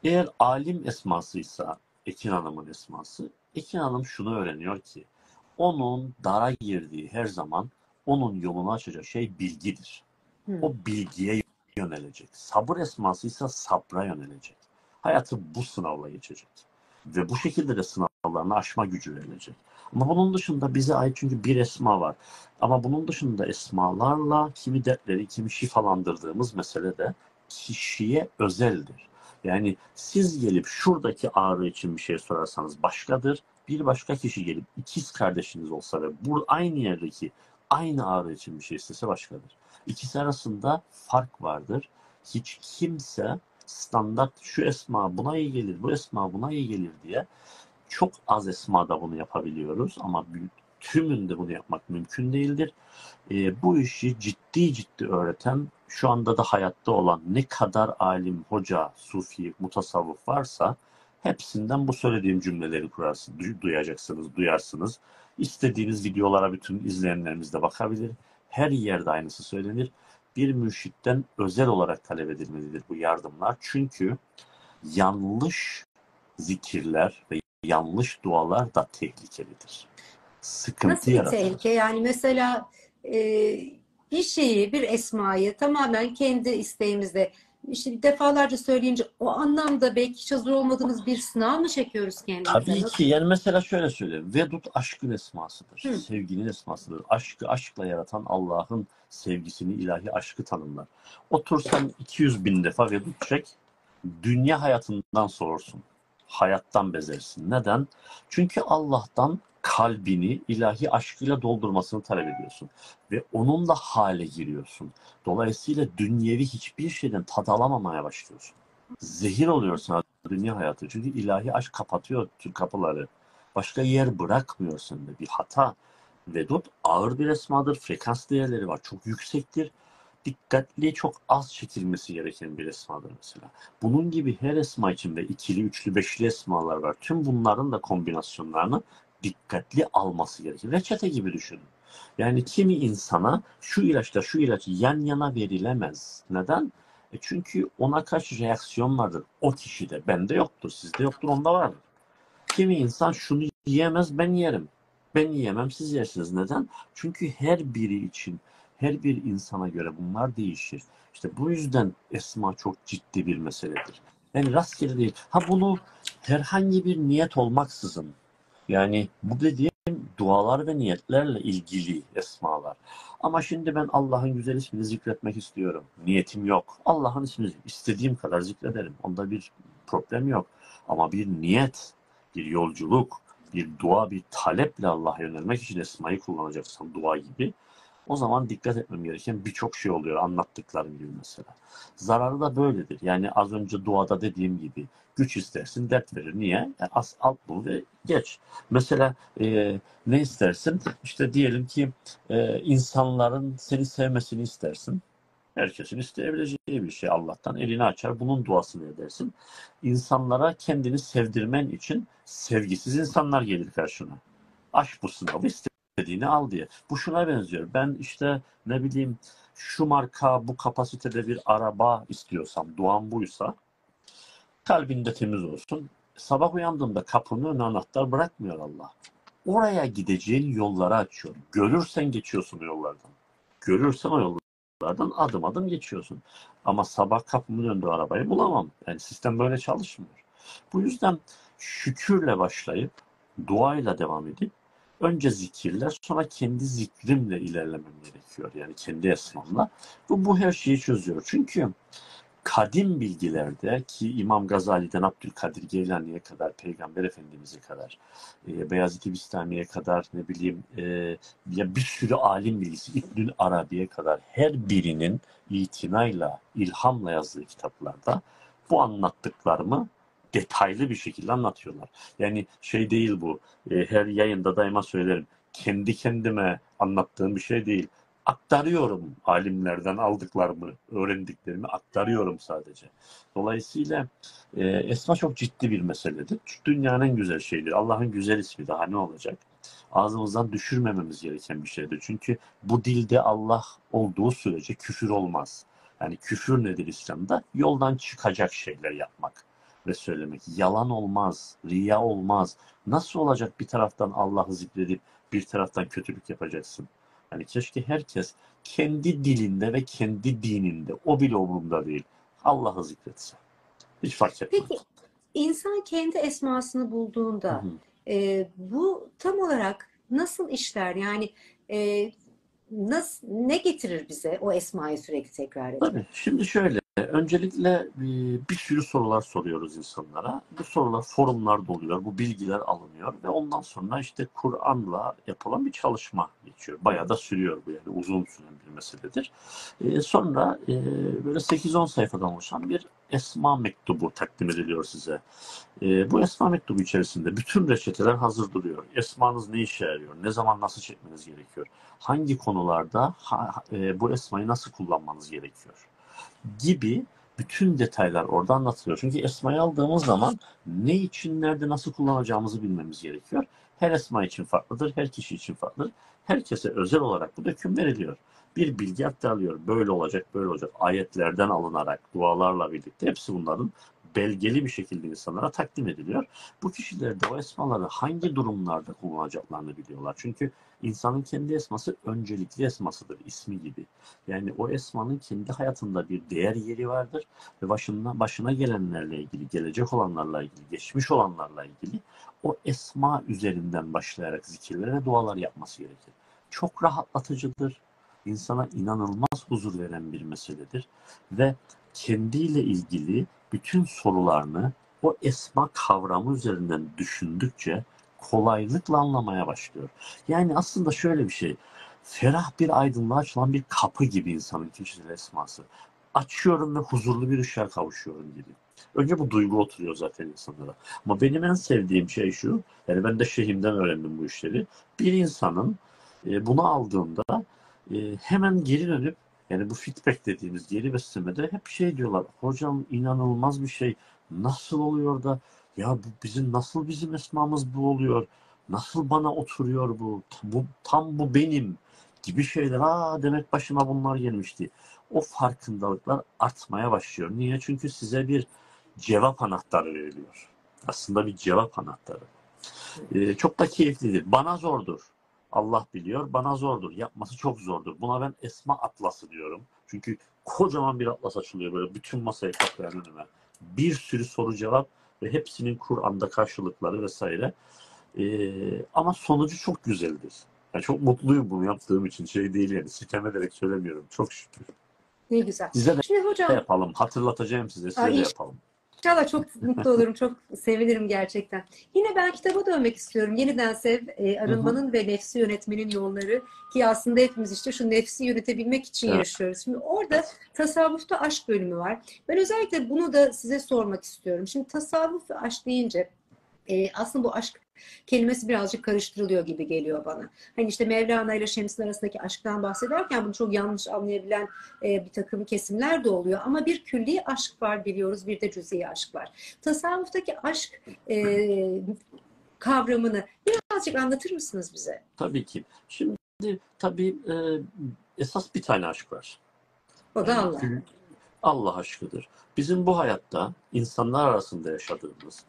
eğer alim esmasıysa Ekin Hanım'ın esması, Ekin Hanım şunu öğreniyor ki onun dara girdiği her zaman onun yolunu açacak şey bilgidir. O bilgiye yönelecek. Sabır esmasıysa sabra yönelecek. Hayatı bu sınavla geçecek. Ve bu şekilde de sınavlarını aşma gücü verilecek. Ama bunun dışında bize ait çünkü bir esma var. Ama bunun dışında esmalarla kimi dertleri, kimi şifalandırdığımız mesele de kişiye özeldir. Yani siz gelip şuradaki ağrı için bir şey sorarsanız başkadır. Bir başka kişi gelip ikiz kardeşiniz olsa ve bu aynı yerdeki aynı ağrı için bir şey istese başkadır. İkisi arasında fark vardır. Hiç kimse standart şu esma buna iyi gelir, bu esma buna iyi gelir diye çok az esmada bunu yapabiliyoruz ama tümünde bunu yapmak mümkün değildir. Bu işi ciddi öğreten, şu anda da hayatta olan ne kadar alim, hoca, sufi, mutasavvuf varsa hepsinden bu söylediğim cümleleri kurarsınız, duyarsınız. İstediğiniz videolara bütün izleyenlerimiz de bakabilir. Her yerde aynısı söylenir. Bir mürşitten özel olarak talep edilmelidir bu yardımlar. Çünkü yanlış zikirler ve yanlış dualar da tehlikelidir. Sıkıntı nasıl yaratır. Nasıl bir tehlike? Yani mesela bir şeyi, bir esmayı tamamen kendi isteğimizle işte defalarca söyleyince o anlamda belki hiç hazır olmadığımız bir sınav mı çekiyoruz kendimize? Tabii ki. Yani mesela şöyle söyleyeyim. Vedud aşkın esmasıdır. Hı. Sevginin esmasıdır. Aşkı aşkla yaratan Allah'ın sevgisini, ilahi aşkı tanımlar. Otursan 200.000 defa vedud çek. Dünya hayatından sorursun. Hayattan bezersin. Neden? Çünkü Allah'tan kalbini ilahi aşkıyla doldurmasını talep ediyorsun. Ve onunla hale giriyorsun. Dolayısıyla dünyevi hiçbir şeyden tad alamamaya başlıyorsun. Zehir oluyorsun dünya hayatı. Çünkü ilahi aşk kapatıyor tüm kapıları. Başka yer bırakmıyor sende. Bir hata. Vedud ağır bir esmadır. Frekans değerleri var. Çok yüksektir. Dikkatli, çok az çekilmesi gereken bir esmadır mesela. Bunun gibi her esma içinde ikili, üçlü, beşli esmalar var. Tüm bunların da kombinasyonlarını dikkatli alması gerekir. Reçete gibi düşünün. Yani kimi insana şu ilaçla şu ilaç yan yana verilemez. Neden? Çünkü ona karşı reaksiyon vardır. O kişide. Bende yoktur. Sizde yoktur. Onda vardır. Kimi insan şunu yiyemez. Ben yerim. Ben yiyemem. Siz yersiniz. Neden? Çünkü her biri için, her bir insana göre bunlar değişir. İşte bu yüzden esma çok ciddi bir meseledir. Yani rastgele değil. Ha bunu herhangi bir niyet olmaksızın, yani bu dediğim dualar ve niyetlerle ilgili esmalar. Ama şimdi ben Allah'ın güzel ismini zikretmek istiyorum. Niyetim yok. Allah'ın ismini istediğim kadar zikrederim. Onda bir problem yok. Ama bir niyet, bir yolculuk, bir dua, bir taleple Allah'a yönelmek için esmayı kullanacaksam dua gibi, o zaman dikkat etmem gereken birçok şey oluyor anlattıklarım gibi mesela. Zararı da böyledir. Yani az önce duada dediğim gibi güç istersin dert verir. Niye? Az alt bul ve geç. Mesela ne istersin? İşte diyelim ki insanların seni sevmesini istersin. Herkesin isteyebileceği bir şey Allah'tan. Elini açar bunun duasını edersin. İnsanlara kendini sevdirmen için sevgisiz insanlar gelir karşına. Aşk bu sınavı ister. Dediğini al diye. Bu şuna benziyor. Ben işte ne bileyim şu marka bu kapasitede bir araba istiyorsam, duam buysa kalbinde temiz olsun. Sabah uyandığımda kapının önüne anahtar bırakmıyor Allah. Oraya gideceğin yolları açıyor. Görürsen geçiyorsun o yollardan. Görürsen o yollardan adım adım geçiyorsun. Ama sabah kapımın önünde arabayı bulamam. Yani sistem böyle çalışmıyor. Bu yüzden şükürle başlayıp duayla devam edip önce zikirler, sonra kendi zikrimle ilerlemem gerekiyor. Yani kendi esmamla. Bu her şeyi çözüyor. Çünkü kadim bilgilerde ki İmam Gazali'den Abdülkadir Geylani'ye kadar, Peygamber Efendimiz'e kadar, Beyazıt-ı Bistami'ye kadar, ne bileyim ya bir sürü alim bilgisi, İbnül Arabi'ye kadar her birinin itinayla, ilhamla yazdığı kitaplarda bu anlattıklarımı detaylı bir şekilde anlatıyorlar. Yani şey değil bu. Her yayında daima söylerim. Kendi kendime anlattığım bir şey değil. Aktarıyorum alimlerden aldıklarımı, öğrendiklerimi aktarıyorum sadece. Dolayısıyla esma çok ciddi bir meseledir. Dünyanın en güzel şeyidir. Allah'ın güzel ismi daha ne olacak? Ağzımızdan düşürmememiz gereken bir şeydir. Çünkü bu dilde Allah olduğu sürece küfür olmaz. Yani küfür nedir İslam'da? Yoldan çıkacak şeyler yapmak ve söylemek. Yalan olmaz, riya olmaz. Nasıl olacak bir taraftan Allah'ı zikredip bir taraftan kötülük yapacaksın? Yani keşke herkes kendi dilinde ve kendi dininde, o bile umurumda değil, Allah'ı zikretse. Hiç fark etmez. Peki İnsan kendi esmasını bulduğunda bu tam olarak nasıl işler? Yani ne getirir bize o esmayı sürekli tekrar etmek? Tabii. Şimdi şöyle, öncelikle bir sürü sorular soruyoruz insanlara. Bu sorular forumlarda oluyor, bu bilgiler alınıyor ve ondan sonra işte Kur'an'la yapılan bir çalışma geçiyor. Bayağı da sürüyor bu, yani uzun süren bir meseledir. Sonra böyle 8-10 sayfadan oluşan bir esma mektubu takdim ediliyor size. Bu esma mektubu içerisinde bütün reçeteler hazır duruyor. Esmanız ne işe yarıyor? Ne zaman nasıl çekmeniz gerekiyor? Hangi konularda bu esmayı nasıl kullanmanız gerekiyor? Gibi bütün detaylar orada anlatılıyor. Çünkü esmayı aldığımız zaman ne için, nerede, nasıl kullanacağımızı bilmemiz gerekiyor. Her esma için farklıdır, her kişi için farklıdır. Herkese özel olarak bu döküm veriliyor. Bir bilgi aktarılıyor. Böyle olacak, böyle olacak. Ayetlerden alınarak, dualarla birlikte hepsi bunların belgeli bir şekilde insanlara takdim ediliyor. Bu kişiler de o esmaları hangi durumlarda kullanacaklarını biliyorlar. Çünkü insanın kendi esması öncelikli esmasıdır, ismi gibi. Yani o esmanın kendi hayatında bir değer yeri vardır ve başına gelenlerle ilgili, gelecek olanlarla ilgili, geçmiş olanlarla ilgili o esma üzerinden başlayarak zikirlere, dualar yapması gerekir. Çok rahatlatıcıdır. İnsana inanılmaz huzur veren bir meseledir ve kendiyle ilgili bütün sorularını o esma kavramı üzerinden düşündükçe kolaylıkla anlamaya başlıyor. Yani aslında şöyle bir şey, ferah bir aydınlığa açılan bir kapı gibi insanın kişisel esması. Açıyorum ve huzurlu bir ışığa kavuşuyorum gibi. Önce bu duygu oturuyor zaten insanlara. Ama benim en sevdiğim şey şu, yani ben de şeyhimden öğrendim bu işleri. Bir insanın bunu aldığında hemen geri dönüp, yani bu feedback dediğimiz geri beslemede hep şey diyorlar, hocam inanılmaz bir şey, nasıl oluyor da ya bu nasıl bizim esmamız bu oluyor, nasıl bana oturuyor bu tam bu benim gibi şeyler, demek başıma bunlar gelmişti. O farkındalıklar artmaya başlıyor. Niye? Çünkü size bir cevap anahtarı veriliyor. Aslında bir cevap anahtarı. Çok da keyiflidir. Bana zordur. Allah biliyor, bana zordur. Yapması çok zordur. Buna ben esma atlası diyorum. Çünkü kocaman bir atlas açılıyor böyle. Bütün masayı kaplayan önüme. Bir sürü soru cevap ve hepsinin Kur'an'da karşılıkları vesaire. Ama sonucu çok güzeldir. Yani çok mutluyum bunu yaptığım için. Şey değil yani, sitem ederek söylemiyorum. Çok şükür. Ne güzel. Size de şimdi hocam, yapalım. Hatırlatacağım size. Size de yapalım. İnşallah çok mutlu olurum, çok sevinirim gerçekten. Yine ben kitaba dönmek istiyorum. Yeniden Sev, Arınmanın ve Nefsi Yönetmenin Yolları, ki aslında hepimiz işte şu nefsi yönetebilmek için yaşıyoruz. Şimdi orada tasavvufta aşk bölümü var. Ben özellikle bunu da size sormak istiyorum. Şimdi tasavvuf ve aşk deyince aslında bu aşk kelimesi birazcık karıştırılıyor gibi geliyor bana. Hani işte Mevlana ile Şems'in arasındaki aşktan bahsederken bunu çok yanlış anlayabilen bir takım kesimler de oluyor. Ama bir külli aşk var biliyoruz, bir de cüz'i aşk var. Tasavvuftaki aşk kavramını birazcık anlatır mısınız bize? Tabii ki. Şimdi tabii esas bir tane aşk var. O da Allah. Allah aşkıdır. Bizim bu hayatta insanlar arasında yaşadığımız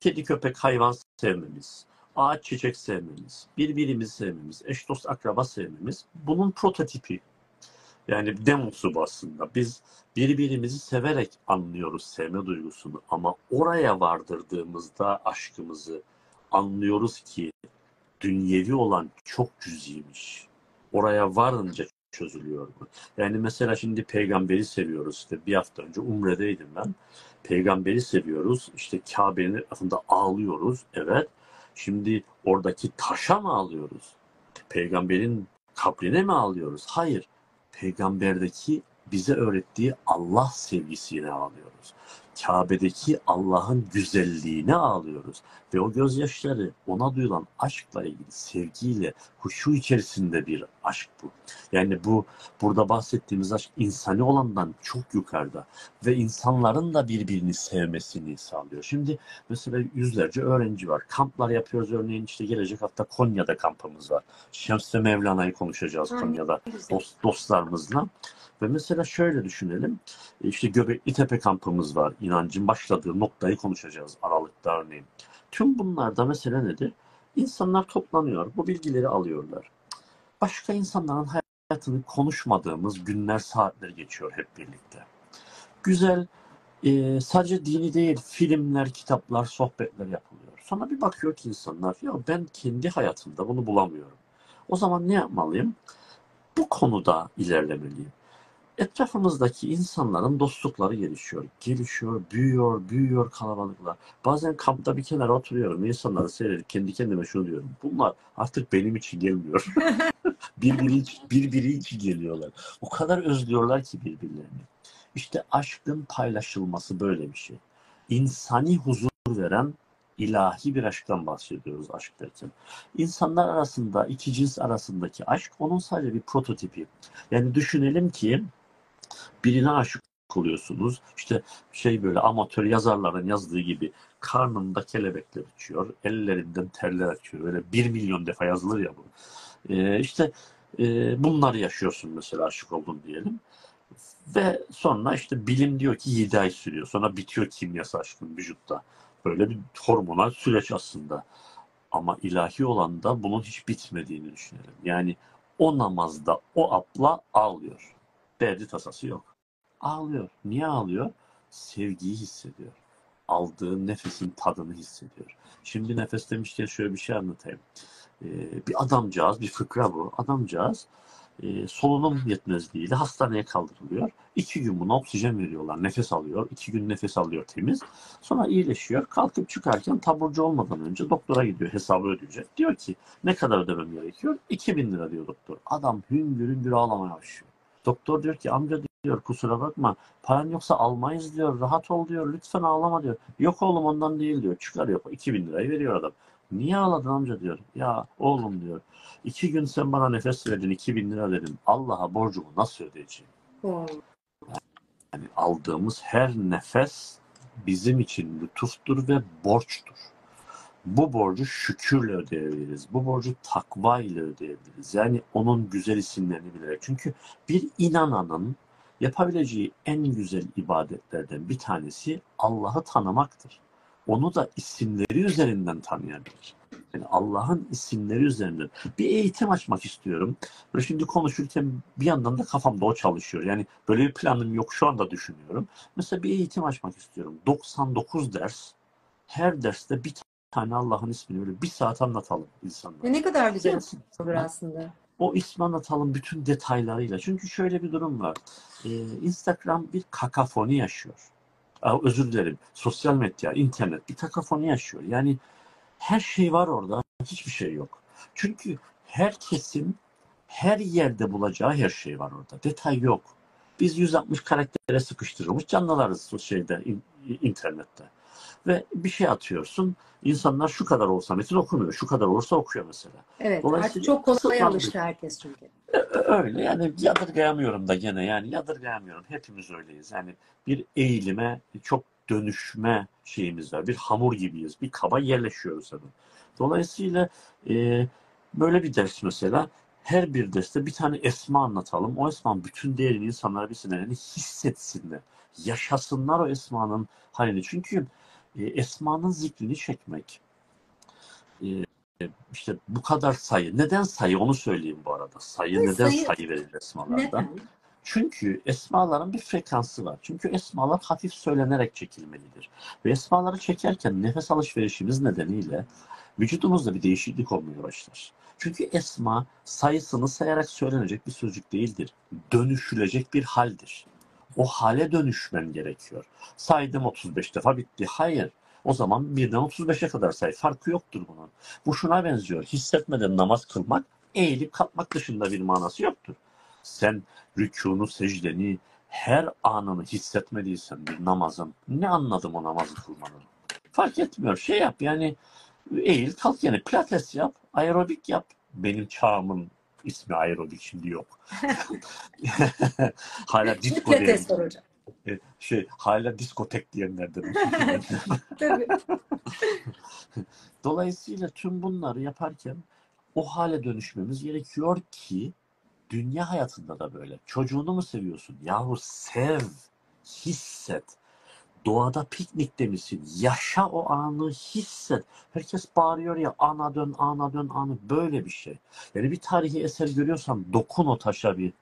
kedi, köpek, hayvan sevmemiz, ağaç, çiçek sevmemiz, birbirimizi sevmemiz, eş, dost, akraba sevmemiz bunun prototipi. Yani demosu bu aslında. Biz birbirimizi severek anlıyoruz sevme duygusunu ama oraya vardırdığımızda aşkımızı anlıyoruz ki dünyevi olan çok cüz'iymiş. Oraya varınca çözülüyor bu. Yani mesela şimdi peygamberi seviyoruz. İşte bir hafta önce Umre'deydim ben. Peygamberi seviyoruz. İşte Kabe'nin etrafında ağlıyoruz. Evet. Şimdi oradaki taşa mı ağlıyoruz? Peygamberin kabrine mi ağlıyoruz? Hayır. Peygamberdeki bize öğrettiği Allah sevgisine ağlıyoruz. Kabe'deki Allah'ın güzelliğine ağlıyoruz. Ve o gözyaşları, ona duyulan aşkla ilgili, sevgiyle, huşu içerisinde bir aşk bu. Yani bu, burada bahsettiğimiz aşk insani olandan çok yukarıda. Ve insanların da birbirini sevmesini sağlıyor. Şimdi mesela yüzlerce öğrenci var. Kamplar yapıyoruz örneğin. İşte gelecek hafta Konya'da kampımız var. Şems ve Mevlana'yı konuşacağız Konya'da dostlarımızla. Ve mesela şöyle düşünelim, işte Göbekli Tepe kampımız var, inancın başladığı noktayı konuşacağız Aralık'ta örneğin. Tüm bunlarda mesele nedir? İnsanlar toplanıyor, bu bilgileri alıyorlar. Başka insanların hayatını konuşmadığımız günler, saatler geçiyor hep birlikte. Güzel, sadece dini değil, filmler, kitaplar, sohbetler yapılıyor. Sonra bir bakıyor ki insanlar, ya ben kendi hayatımda bunu bulamıyorum. O zaman ne yapmalıyım? Bu konuda ilerlemeliyim. Etrafımızdaki insanların dostlukları gelişiyor. Gelişiyor, büyüyor, büyüyor kalabalıklar. Bazen kampta bir kenara oturuyorum, insanları seyredip kendi kendime şunu diyorum. Bunlar artık benim için gelmiyor. birbiri için geliyorlar. O kadar özlüyorlar ki birbirlerini. İşte aşkın paylaşılması böyle bir şey. İnsani huzur veren ilahi bir aşktan bahsediyoruz aşk derken. İnsanlar arasında, iki cins arasındaki aşk onun sadece bir prototipi. Yani düşünelim ki birine aşık oluyorsunuz. İşte şey, böyle amatör yazarların yazdığı gibi karnında kelebekler uçuyor, ellerinden terler akıyor. Böyle 1 milyon defa yazılır ya bu. Bunları yaşıyorsun mesela, aşık oldun diyelim. Ve sonra işte bilim diyor ki 7 ay sürüyor. Sonra bitiyor kimyası aşkın vücutta. Böyle bir hormonal süreç aslında. Ama ilahi olan da bunun hiç bitmediğini düşünelim. Yani o namazda o abla ağlıyor. Derdi tasası yok. Ağlıyor. Niye ağlıyor? Sevgiyi hissediyor. Aldığı nefesin tadını hissediyor. Şimdi nefes demişken şöyle bir şey anlatayım. Bir adamcağız, bir fıkra bu. Adamcağız solunum yetmezliğiyle hastaneye kaldırılıyor. 2 gün buna oksijen veriyorlar. Nefes alıyor. 2 gün nefes alıyor temiz. Sonra iyileşiyor. Kalkıp çıkarken taburcu olmadan önce doktora gidiyor. Hesabı ödeyecek. Diyor ki ne kadar ödemem gerekiyor? 2.000 lira diyor doktor. Adam hüngür hüngür ağlamaya başlıyor. Doktor diyor ki amca diyor, kusura bakma. Paran yoksa almayız diyor. Rahat ol diyor. Lütfen ağlama diyor. Yok oğlum ondan değil diyor. Çıkarıyor. 2.000 lirayı veriyor adam. Niye ağladın amca diyor. Ya oğlum diyor, 2 gün sen bana nefes verdin, 2.000 lira dedim. Allah'a borcumu nasıl ödeyeceğim? Yani aldığımız her nefes bizim için lütuftur ve borçtur. Bu borcu şükürle ödeyebiliriz. Bu borcu takva ile ödeyebiliriz. Yani onun güzel isimlerini bilerek. Çünkü bir inananın yapabileceği en güzel ibadetlerden bir tanesi Allah'ı tanımaktır. Onu da isimleri üzerinden tanıyabilir. Yani Allah'ın isimleri üzerinden. Bir eğitim açmak istiyorum. Böyle şimdi konuşurken bir yandan da kafamda o çalışıyor. Yani böyle bir planım yok, şu anda düşünüyorum. Mesela bir eğitim açmak istiyorum. 99 ders. Her derste bir tane Allah'ın ismini böyle 1 saat anlatalım insanlara. Ne kadar güzel olur aslında. O ismi anlatalım bütün detaylarıyla. Çünkü şöyle bir durum var. Instagram bir kakafoni yaşıyor. Özür dilerim. Sosyal medya, internet bir kakafoni yaşıyor. Yani her şey var orada, hiçbir şey yok. Çünkü herkesin her yerde bulacağı her şey var orada. Detay yok. Biz 160 karaktere sıkıştırılmış canlılarız internette. Ve bir şey atıyorsun, insanlar şu kadar olsa metin okumuyor, şu kadar olursa okuyor mesela. Evet, artık çok kolay alıştı herkes çünkü. Öyle yani, yadırgayamıyorum da gene, yani yadırgayamıyorum. Hepimiz öyleyiz. Yani bir eğilime, çok dönüşme şeyimiz var. Bir hamur gibiyiz. Bir kaba yerleşiyoruz tabii. Dolayısıyla böyle bir ders mesela, her bir derste bir tane esma anlatalım. O esmanın bütün değerini insanlara bilsinler. Yani hissetsinler. Yaşasınlar o esmanın halini. Çünkü esmanın zikrini çekmek, işte bu kadar sayı. Neden sayı? Onu söyleyeyim bu arada. Neden sayı verilir esmalarda? Neden? Çünkü esmaların bir frekansı var. Çünkü esmalar hafif söylenerek çekilmelidir. Ve esmaları çekerken nefes alışverişimiz nedeniyle vücudumuzda bir değişiklik olmaya başlar. Çünkü esma sayısını sayarak söylenecek bir sözcük değildir. Dönüşülecek bir haldir. O hale dönüşmen gerekiyor. Saydım 35 defa bitti. Hayır. O zaman 1'den 35'e kadar say. Farkı yoktur bunun. Bu şuna benziyor. Hissetmeden namaz kılmak, eğilip kalkmak dışında bir manası yoktur. Sen rükûnu, secdeni, her anını hissetmediysen bir namazın, ne anladım o namazı kılmanın? Fark etmiyor. Şey yap yani, eğil kalk yani, pilates yap, aerobik yap. Benim çağımın ismi aerobik, şimdi yok. Hala disco pilates var hocam. Hala diskotek diyenlerden. Tabii. Dolayısıyla tüm bunları yaparken o hale dönüşmemiz gerekiyor ki dünya hayatında da böyle. Çocuğunu mu seviyorsun? Yahu sev, hisset. Doğada piknikte misin? Yaşa o anı, hisset. Herkes bağırıyor ya, ana dön, ana dön, ana. Böyle bir şey. Yani bir tarihi eser görüyorsan dokun o taşa bir.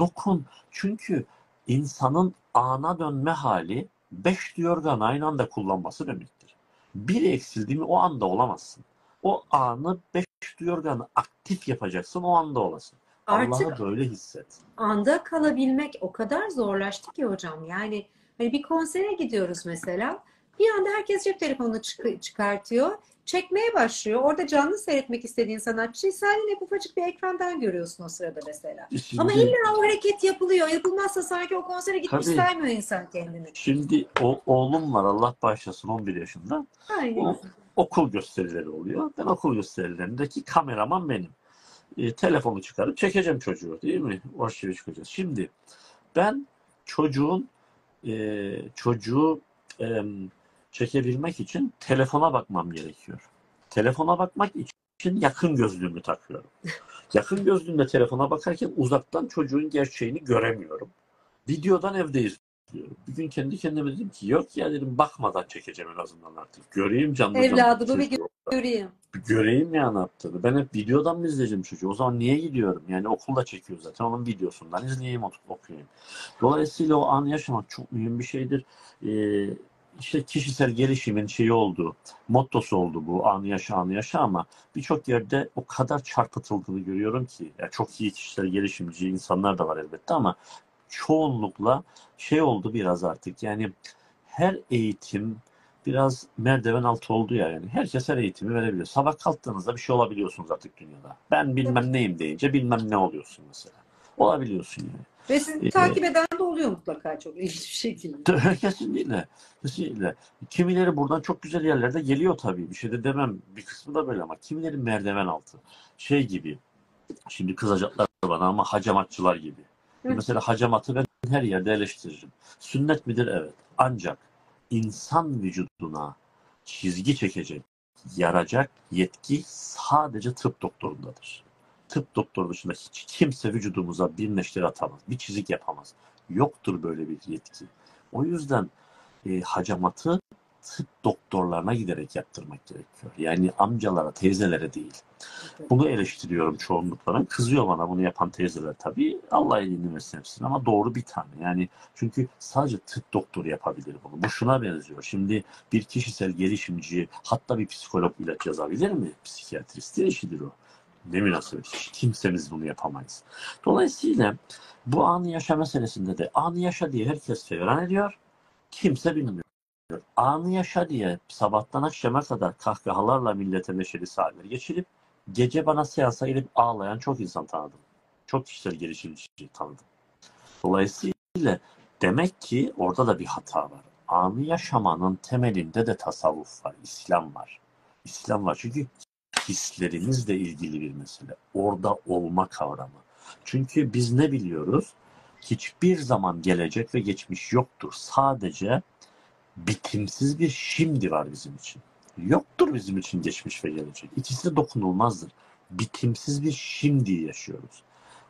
Dokun. Çünkü insanın ana dönme hali 5 diyordan aynı anda kullanması demektir. Biri eksildi mi o anda olamazsın. O anı 5 diyordan aktif yapacaksın, o anda olasın. Allah'ı böyle hisset. Anda kalabilmek o kadar zorlaştı ki hocam. Yani hani bir konsere gidiyoruz mesela. Bir anda herkes cep telefonunu çıkartıyor. Çekmeye başlıyor. Orada canlı seyretmek istediğin sanatçıyı sen yine ufacık bir ekrandan görüyorsun o sırada mesela. Şimdi, ama illa o hareket yapılıyor. Yapılmazsa sanki o konsere gitmiş tabii, saymıyor insan kendini. Şimdi oğlum var, Allah bağışlasın, 11 yaşında. Aynen. Okul gösterileri oluyor. Ben okul gösterilerindeki kameraman benim. Telefonu çıkarıp çekeceğim çocuğu, değil mi? Orşive çıkacağız. Şimdi ben çocuğu çekebilmek için telefona bakmam gerekiyor. Telefona bakmak için yakın gözlüğümü takıyorum. Yakın gözlüğümle telefona bakarken uzaktan çocuğun gerçeğini göremiyorum. Videodan evdeyiz diyorum. Bir gün kendi kendime dedim ki yok ya dedim, bakmadan çekeceğim en azından artık. Göreyim canlı. Evladımı bir göreyim. Göreyim ya ne yaptığını. Ben hep videodan mı izleyeceğim çocuğu? O zaman niye gidiyorum? Yani okulda çekiyor zaten. Onun videosundan izleyeyim, okuyayım. Dolayısıyla o an yaşamak çok mühim bir şeydir. İşte kişisel gelişimin şeyi oldu, mottosu oldu bu anı yaşa ama birçok yerde o kadar çarpıtıldığını görüyorum ki, yani çok iyi kişisel gelişimci insanlar da var elbette ama çoğunlukla şey oldu biraz artık, yani her eğitim biraz merdiven altı oldu ya, yani herkes her eğitimi verebiliyor. Sabah kalktığınızda bir şey olabiliyorsunuz artık dünyada. Ben bilmem neyim deyince bilmem ne oluyorsun mesela. Olabiliyorsun yani. Ve sizi takip eden de oluyor mutlaka, çok ilginç bir şekilde. Kesinlikle. Kimileri buradan çok güzel yerlerde geliyor tabii. Bir şey de demem. Bir kısmı da böyle ama kimileri merdiven altı. Şey gibi. Şimdi kızacaklar bana ama hacamatçılar gibi. Hı. Mesela hacamatı ben her yerde eleştiririm. Sünnet midir? Evet. Ancak insan vücuduna çizgi çekecek, yarayacak yetki sadece tıp doktorundadır. Tıp doktoru dışında hiç kimse vücudumuza bir neşter atamaz, bir çizik yapamaz. Yoktur böyle bir yetki. O yüzden hacamatı tıp doktorlarına giderek yaptırmak gerekiyor. Yani amcalara, teyzelere değil. Bunu eleştiriyorum çoğunlukla. Kızıyor bana bunu yapan teyzeler tabii. Allah elini versin hepsini ama doğru bir tane. Yani çünkü sadece tıp doktoru yapabilir bunu. Bu şuna benziyor. Şimdi bir kişisel gelişimci, hatta bir psikolog ilaç yazabilir mi? Psikiyatristin işidir o. Ne münasebet. Kimsemiz bunu yapamayız. Dolayısıyla bu anı yaşa meselesinde de anı yaşa diye herkes fevran ediyor. Kimse bilmiyor. Anı yaşa diye sabahtan akşama kadar kahkahalarla millete neşeli saatleri geçirip gece bana seansa gelip ağlayan çok insan tanıdım. Çok kişisel gelişimci tanıdım. Dolayısıyla demek ki orada da bir hata var. Anı yaşamanın temelinde de tasavvuf var. İslam var. İslam var çünkü hislerinizle ilgili bir mesele. Orada olma kavramı. Çünkü biz ne biliyoruz? Hiçbir zaman gelecek ve geçmiş yoktur. Sadece bitimsiz bir şimdi var bizim için. Yoktur bizim için geçmiş ve gelecek. İkisi de dokunulmazdır. Bitimsiz bir şimdi yaşıyoruz.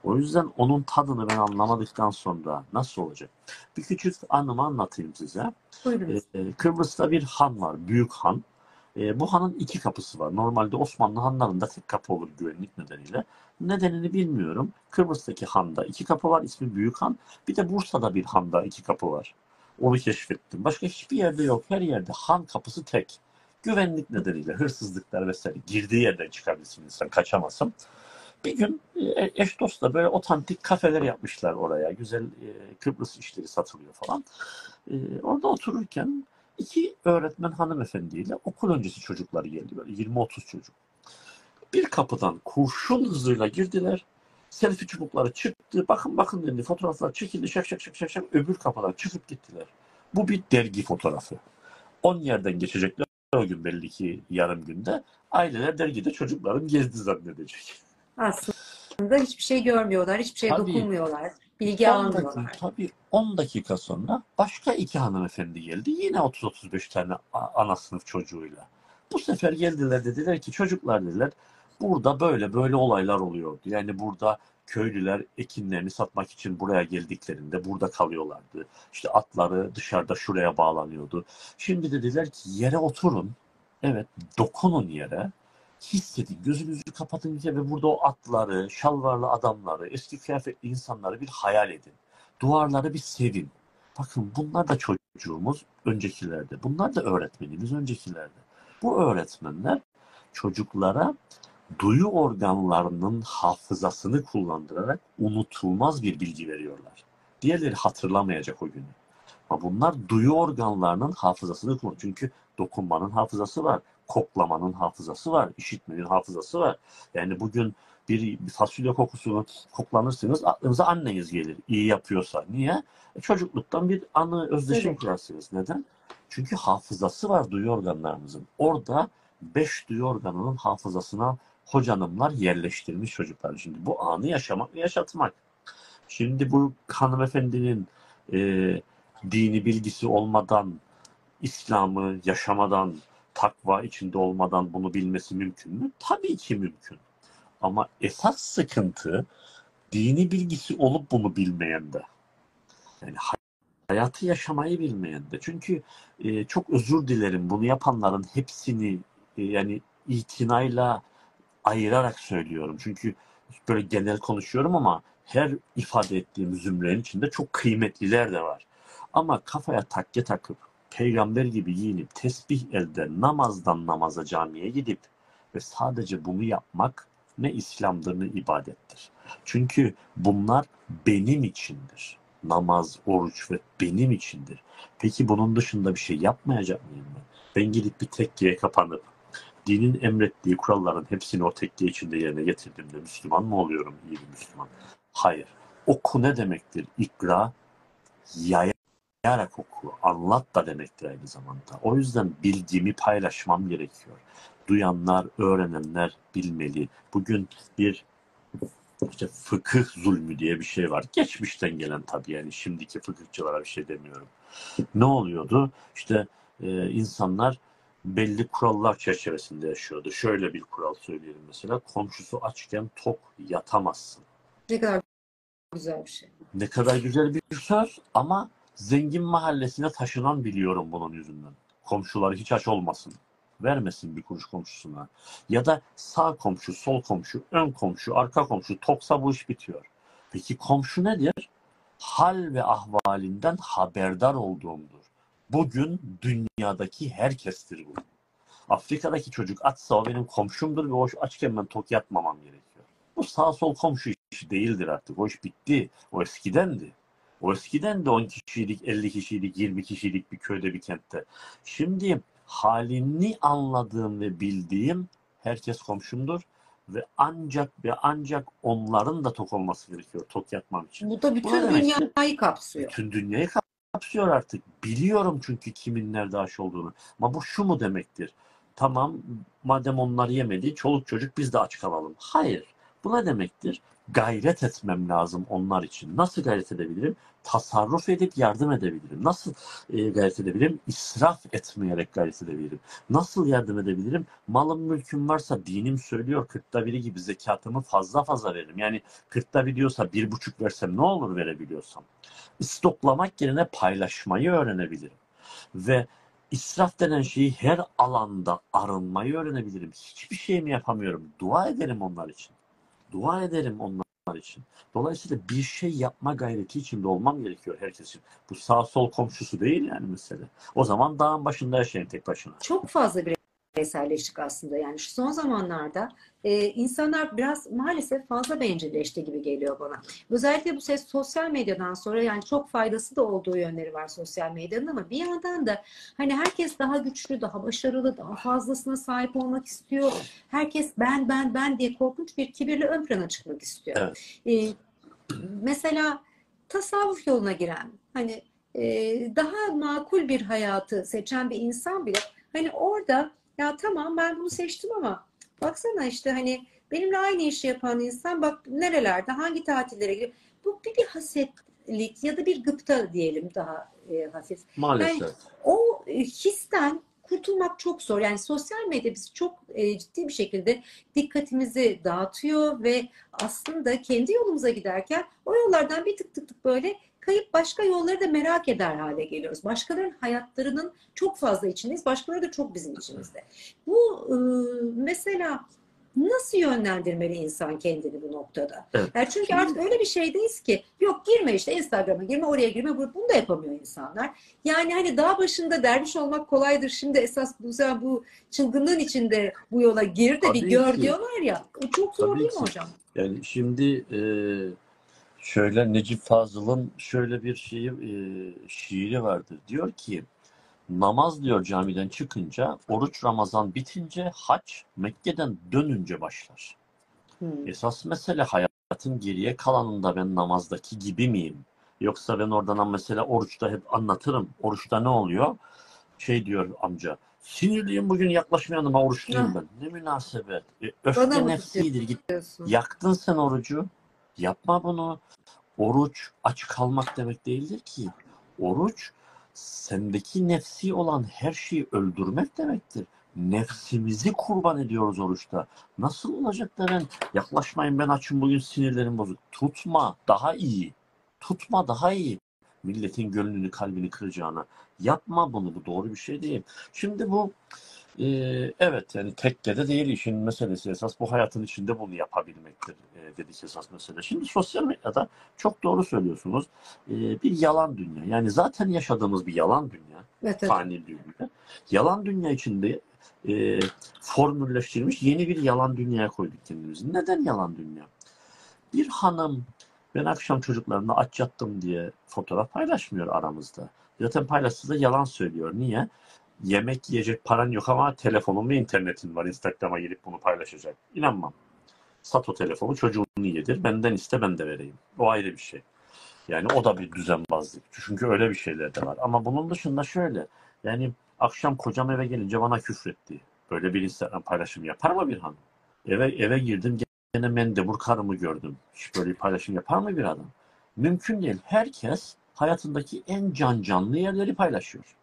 O yüzden onun tadını ben anlamadıktan sonra nasıl olacak? Bir küçük anımı anlatayım size. Kıbrıs'ta bir han var. Büyük han. Bu hanın 2 kapısı var. Normalde Osmanlı hanlarında tek kapı olur güvenlik nedeniyle. Nedenini bilmiyorum. Kıbrıs'taki handa 2 kapı var. İsmi Büyük Han. Bir de Bursa'da bir handa 2 kapı var. Onu keşfettim. Başka hiçbir yerde yok. Her yerde han kapısı tek. Güvenlik nedeniyle hırsızlıklar vesaire. Girdiği yerden çıkabilsin insan. Kaçamasın. Bir gün eş dostla böyle otantik kafeler yapmışlar oraya. Güzel Kıbrıs işleri satılıyor falan. Orada otururken 2 öğretmen hanımefendiyle okul öncesi çocuklar geldi. Böyle 20-30 çocuk. Bir kapıdan kurşun hızıyla girdiler. Selfie çubukları çıktı. Bakın dedi. Fotoğraflar çekildi. Şak şak. Öbür kapıdan çıkıp gittiler. Bu bir dergi fotoğrafı. 10 yerden geçecekler. O gün belli ki yarım günde. Aileler dergide çocukların gezdi zannedecek. Aslında hiçbir şey görmüyorlar. Hiçbir şey dokunmuyorlar. Bilgi almıyorlar. Tabii 10 dakika sonra başka 2 hanımefendi geldi. Yine 30-35 tane ana sınıf çocuğuyla. Bu sefer geldiler, dediler ki çocuklar dediler burada böyle olaylar oluyordu. Yani burada köylüler ekinlerini satmak için buraya geldiklerinde burada kalıyorlardı. İşte atları dışarıda şuraya bağlanıyordu. Şimdi dediler ki yere oturun. Evet, dokunun yere. Hissedin, gözünüzü kapatın ve burada o atları, şalvarlı adamları, eski kıyafetli insanları bir hayal edin. Duvarları bir sevin. Bakın bunlar da çocuk çocuğumuz öncekilerde. Bunlar da öğretmenimiz öncekilerde. Bu öğretmenler çocuklara duyu organlarının hafızasını kullandırarak unutulmaz bir bilgi veriyorlar. Diğerleri hatırlamayacak o günü. Ama bunlar duyu organlarının hafızasını kullanıyor. Çünkü dokunmanın hafızası var, koklamanın hafızası var, işitmenin hafızası var. Yani bugün bir fasulye kokusunu koklanırsınız, aklınıza anneniz gelir iyi yapıyorsa. Niye? Çocukluktan bir anı, özdeşim kurarsınız. Neden? Çünkü hafızası var duyu organlarımızın. Orada 5 duyu organının hafızasına hocanımlar yerleştirmiş çocuklar. Şimdi bu anı yaşamak ve yaşatmak. Şimdi bu hanımefendinin dini bilgisi olmadan, İslam'ı yaşamadan, takva içinde olmadan bunu bilmesi mümkün mü? Tabii ki mümkün. Ama esas sıkıntı dini bilgisi olup bunu bilmeyende. Yani hayatı yaşamayı bilmeyende. Çünkü çok özür dilerim, bunu yapanların hepsini yani itinayla ayırarak söylüyorum. Çünkü böyle genel konuşuyorum ama her ifade ettiğim zümrenin içinde çok kıymetliler de var. Ama kafaya takke takıp, peygamber gibi giyinip, tesbih elde, namazdan namaza camiye gidip ve sadece bunu yapmak ne İslam'dır ne ibadettir. Çünkü bunlar benim içindir. Namaz, oruç ve benim içindir. Peki bunun dışında bir şey yapmayacak mıyım ben? Ben gidip bir tekkiye kapanıp dinin emrettiği kuralların hepsini o tekkiye içinde yerine getirdiğimde Müslüman mı oluyorum, iyi bir Müslüman? Hayır. Oku ne demektir? İkra, yayarak oku, anlat da demektir aynı zamanda. O yüzden bilgimi paylaşmam gerekiyor. Duyanlar, öğrenenler bilmeli. Bugün bir fıkıh zulmü diye bir şey var. Geçmişten gelen tabii, yani şimdiki fıkıhçılara bir şey demiyorum. Ne oluyordu? İşte insanlar belli kurallar çerçevesinde yaşıyordu. Şöyle bir kural söyleyelim mesela. Komşusu açken tok yatamazsın. Ne kadar güzel bir şey. Ne kadar güzel bir söz ama zengin mahallesine taşınan biliyorum bunun yüzünden. Komşuları hiç aç olmasın. Vermesin bir kuruş komşusuna. Ya da sağ komşu, sol komşu, ön komşu, arka komşu toksa bu iş bitiyor. Peki komşu nedir? Hal ve ahvalinden haberdar olduğumdur. Bugün dünyadaki herkestir bu. Afrika'daki çocuk açsa o benim komşumdur ve o açken ben tok yatmamam gerekiyor. Bu sağ sol komşu işi değildir artık. O iş bitti. O eskidendi. O eskiden de 10 kişilik, 50 kişilik, 20 kişilik bir köyde, bir kentte. Şimdi halini anladığım ve bildiğim herkes komşumdur ve ancak onların da tok olması gerekiyor tok yatmam için. Bu da bütün dünyayı kapsıyor. Bütün dünyayı kapsıyor artık. Biliyorum çünkü kimin nerede aç olduğunu. Ama bu şu mu demektir? Tamam, madem onlar yemedi, çoluk çocuk biz de aç kalalım. Hayır. Bu ne demektir? Gayret etmem lazım onlar için. Nasıl gayret edebilirim? Tasarruf edip yardım edebilirim. Nasıl gayret edebilirim? İsraf etmeyerek gayret edebilirim. Nasıl yardım edebilirim? Malım mülküm varsa dinim söylüyor 1/40 gibi zekatımı fazla veririm. Yani 1/40 diyorsa 1,5 versem ne olur verebiliyorsam. İstoklamak yerine paylaşmayı öğrenebilirim. Ve İsraf denen şeyi her alanda arınmayı öğrenebilirim. Hiçbir şey mi yapamıyorum? Dua ederim onlar için. Dua ederim onlar için. Dolayısıyla bir şey yapma gayreti içinde olmam gerekiyor herkesin. Bu sağ sol komşusu değil yani mesele. O zaman dağın başında yaşayın tek başına. Çok fazla bireyselleştik aslında. Yani şu son zamanlarda insanlar biraz maalesef fazla bencilleşti gibi geliyor bana. Özellikle bu ses sosyal medyadan sonra, yani çok faydası da olduğu yönleri var sosyal medyanın, ama bir yandan da hani herkes daha güçlü, daha başarılı, daha fazlasına sahip olmak istiyor. Herkes ben diye korkunç bir kibirle ön plana çıkmak istiyor. Evet. Mesela tasavvuf yoluna giren, hani daha makul bir hayatı seçen bir insan bile hani orada ya tamam ben bunu seçtim ama baksana işte hani benimle aynı işi yapan insan bak nerelerde, hangi tatillere gidiyor. Bu bir hasetlik ya da bir gıpta diyelim daha hafif. Maalesef. Yani o histen kurtulmak çok zor. Yani sosyal medya bizi çok ciddi bir şekilde dikkatimizi dağıtıyor ve aslında kendi yolumuza giderken o yollardan bir tık böyle kayıp başka yolları da merak eder hale geliyoruz. Başkalarının hayatlarının çok fazla içindeyiz. Başkaları da çok bizim içimizde. Bu mesela nasıl yönlendirmeli insan kendini bu noktada? Evet. Yani çünkü artık öyle bir şeydeyiz ki yok girme işte Instagram'a girme, oraya girme, bunu da yapamıyor insanlar. Yani hani dağ başında derviş olmak kolaydır. Şimdi esas bu çılgınlığın içinde bu yola gir de bir gör diyorlar ya. Çok zor değil mi hocam? Yani şimdi şöyle Necip Fazıl'ın şöyle bir şeyi, şiiri vardır. Diyor ki namaz diyor camiden çıkınca, oruç Ramazan bitince, hac Mekke'den dönünce başlar. Esas mesele hayatın geriye kalanında ben namazdaki gibi miyim? Yoksa ben oradan mesela oruçta hep anlatırım. Oruçta ne oluyor? Şey diyor amca, sinirliyim bugün yaklaşmayalım ama oruçluyum ben. Ne münasebet. Öfke nefsidir. Git. Yaktın sen orucu. Yapma bunu. Oruç aç kalmak demek değildir ki. Oruç sendeki nefsi olan her şeyi öldürmek demektir. Nefsimizi kurban ediyoruz oruçta. Nasıl olacak da ben yaklaşmayın ben açım bugün sinirlerim bozuk. Tutma daha iyi. Tutma daha iyi. Milletin gönlünü kalbini kıracağına. Yapma bunu, bu doğru bir şey değil. Şimdi bu evet yani tekkede değil işin meselesi, esas bu hayatın içinde bunu yapabilmektir dedik esas mesele. Şimdi sosyal medyada çok doğru söylüyorsunuz. Bir yalan dünya. Yani zaten yaşadığımız bir yalan dünya. Evet, evet. Fani dünya. Yalan dünya içinde formülleştirilmiş yeni bir yalan dünyaya koyduk kendimizi. Neden yalan dünya? Bir hanım ben akşam çocuklarımla aç yattım diye fotoğraf paylaşmıyor aramızda. Zaten paylaştığı da yalan söylüyor. Niye? Yemek yiyecek paran yok ama telefonun ve internetin var. Instagram'a girip bunu paylaşacak. İnanmam. Sat o telefonu, çocuğunu yedir. Benden iste, ben de vereyim. O ayrı bir şey. Yani o da bir düzenbazlık. Çünkü öyle bir şeyler de var. Ama bunun dışında şöyle. Yani akşam kocam eve gelince bana küfretti. Böyle bir Instagram paylaşım yapar mı bir hanım? Eve girdim gene mendebur karımı gördüm. Hiç böyle bir paylaşım yapar mı bir adam? Mümkün değil. Herkes hayatındaki en canlı yerleri paylaşıyor.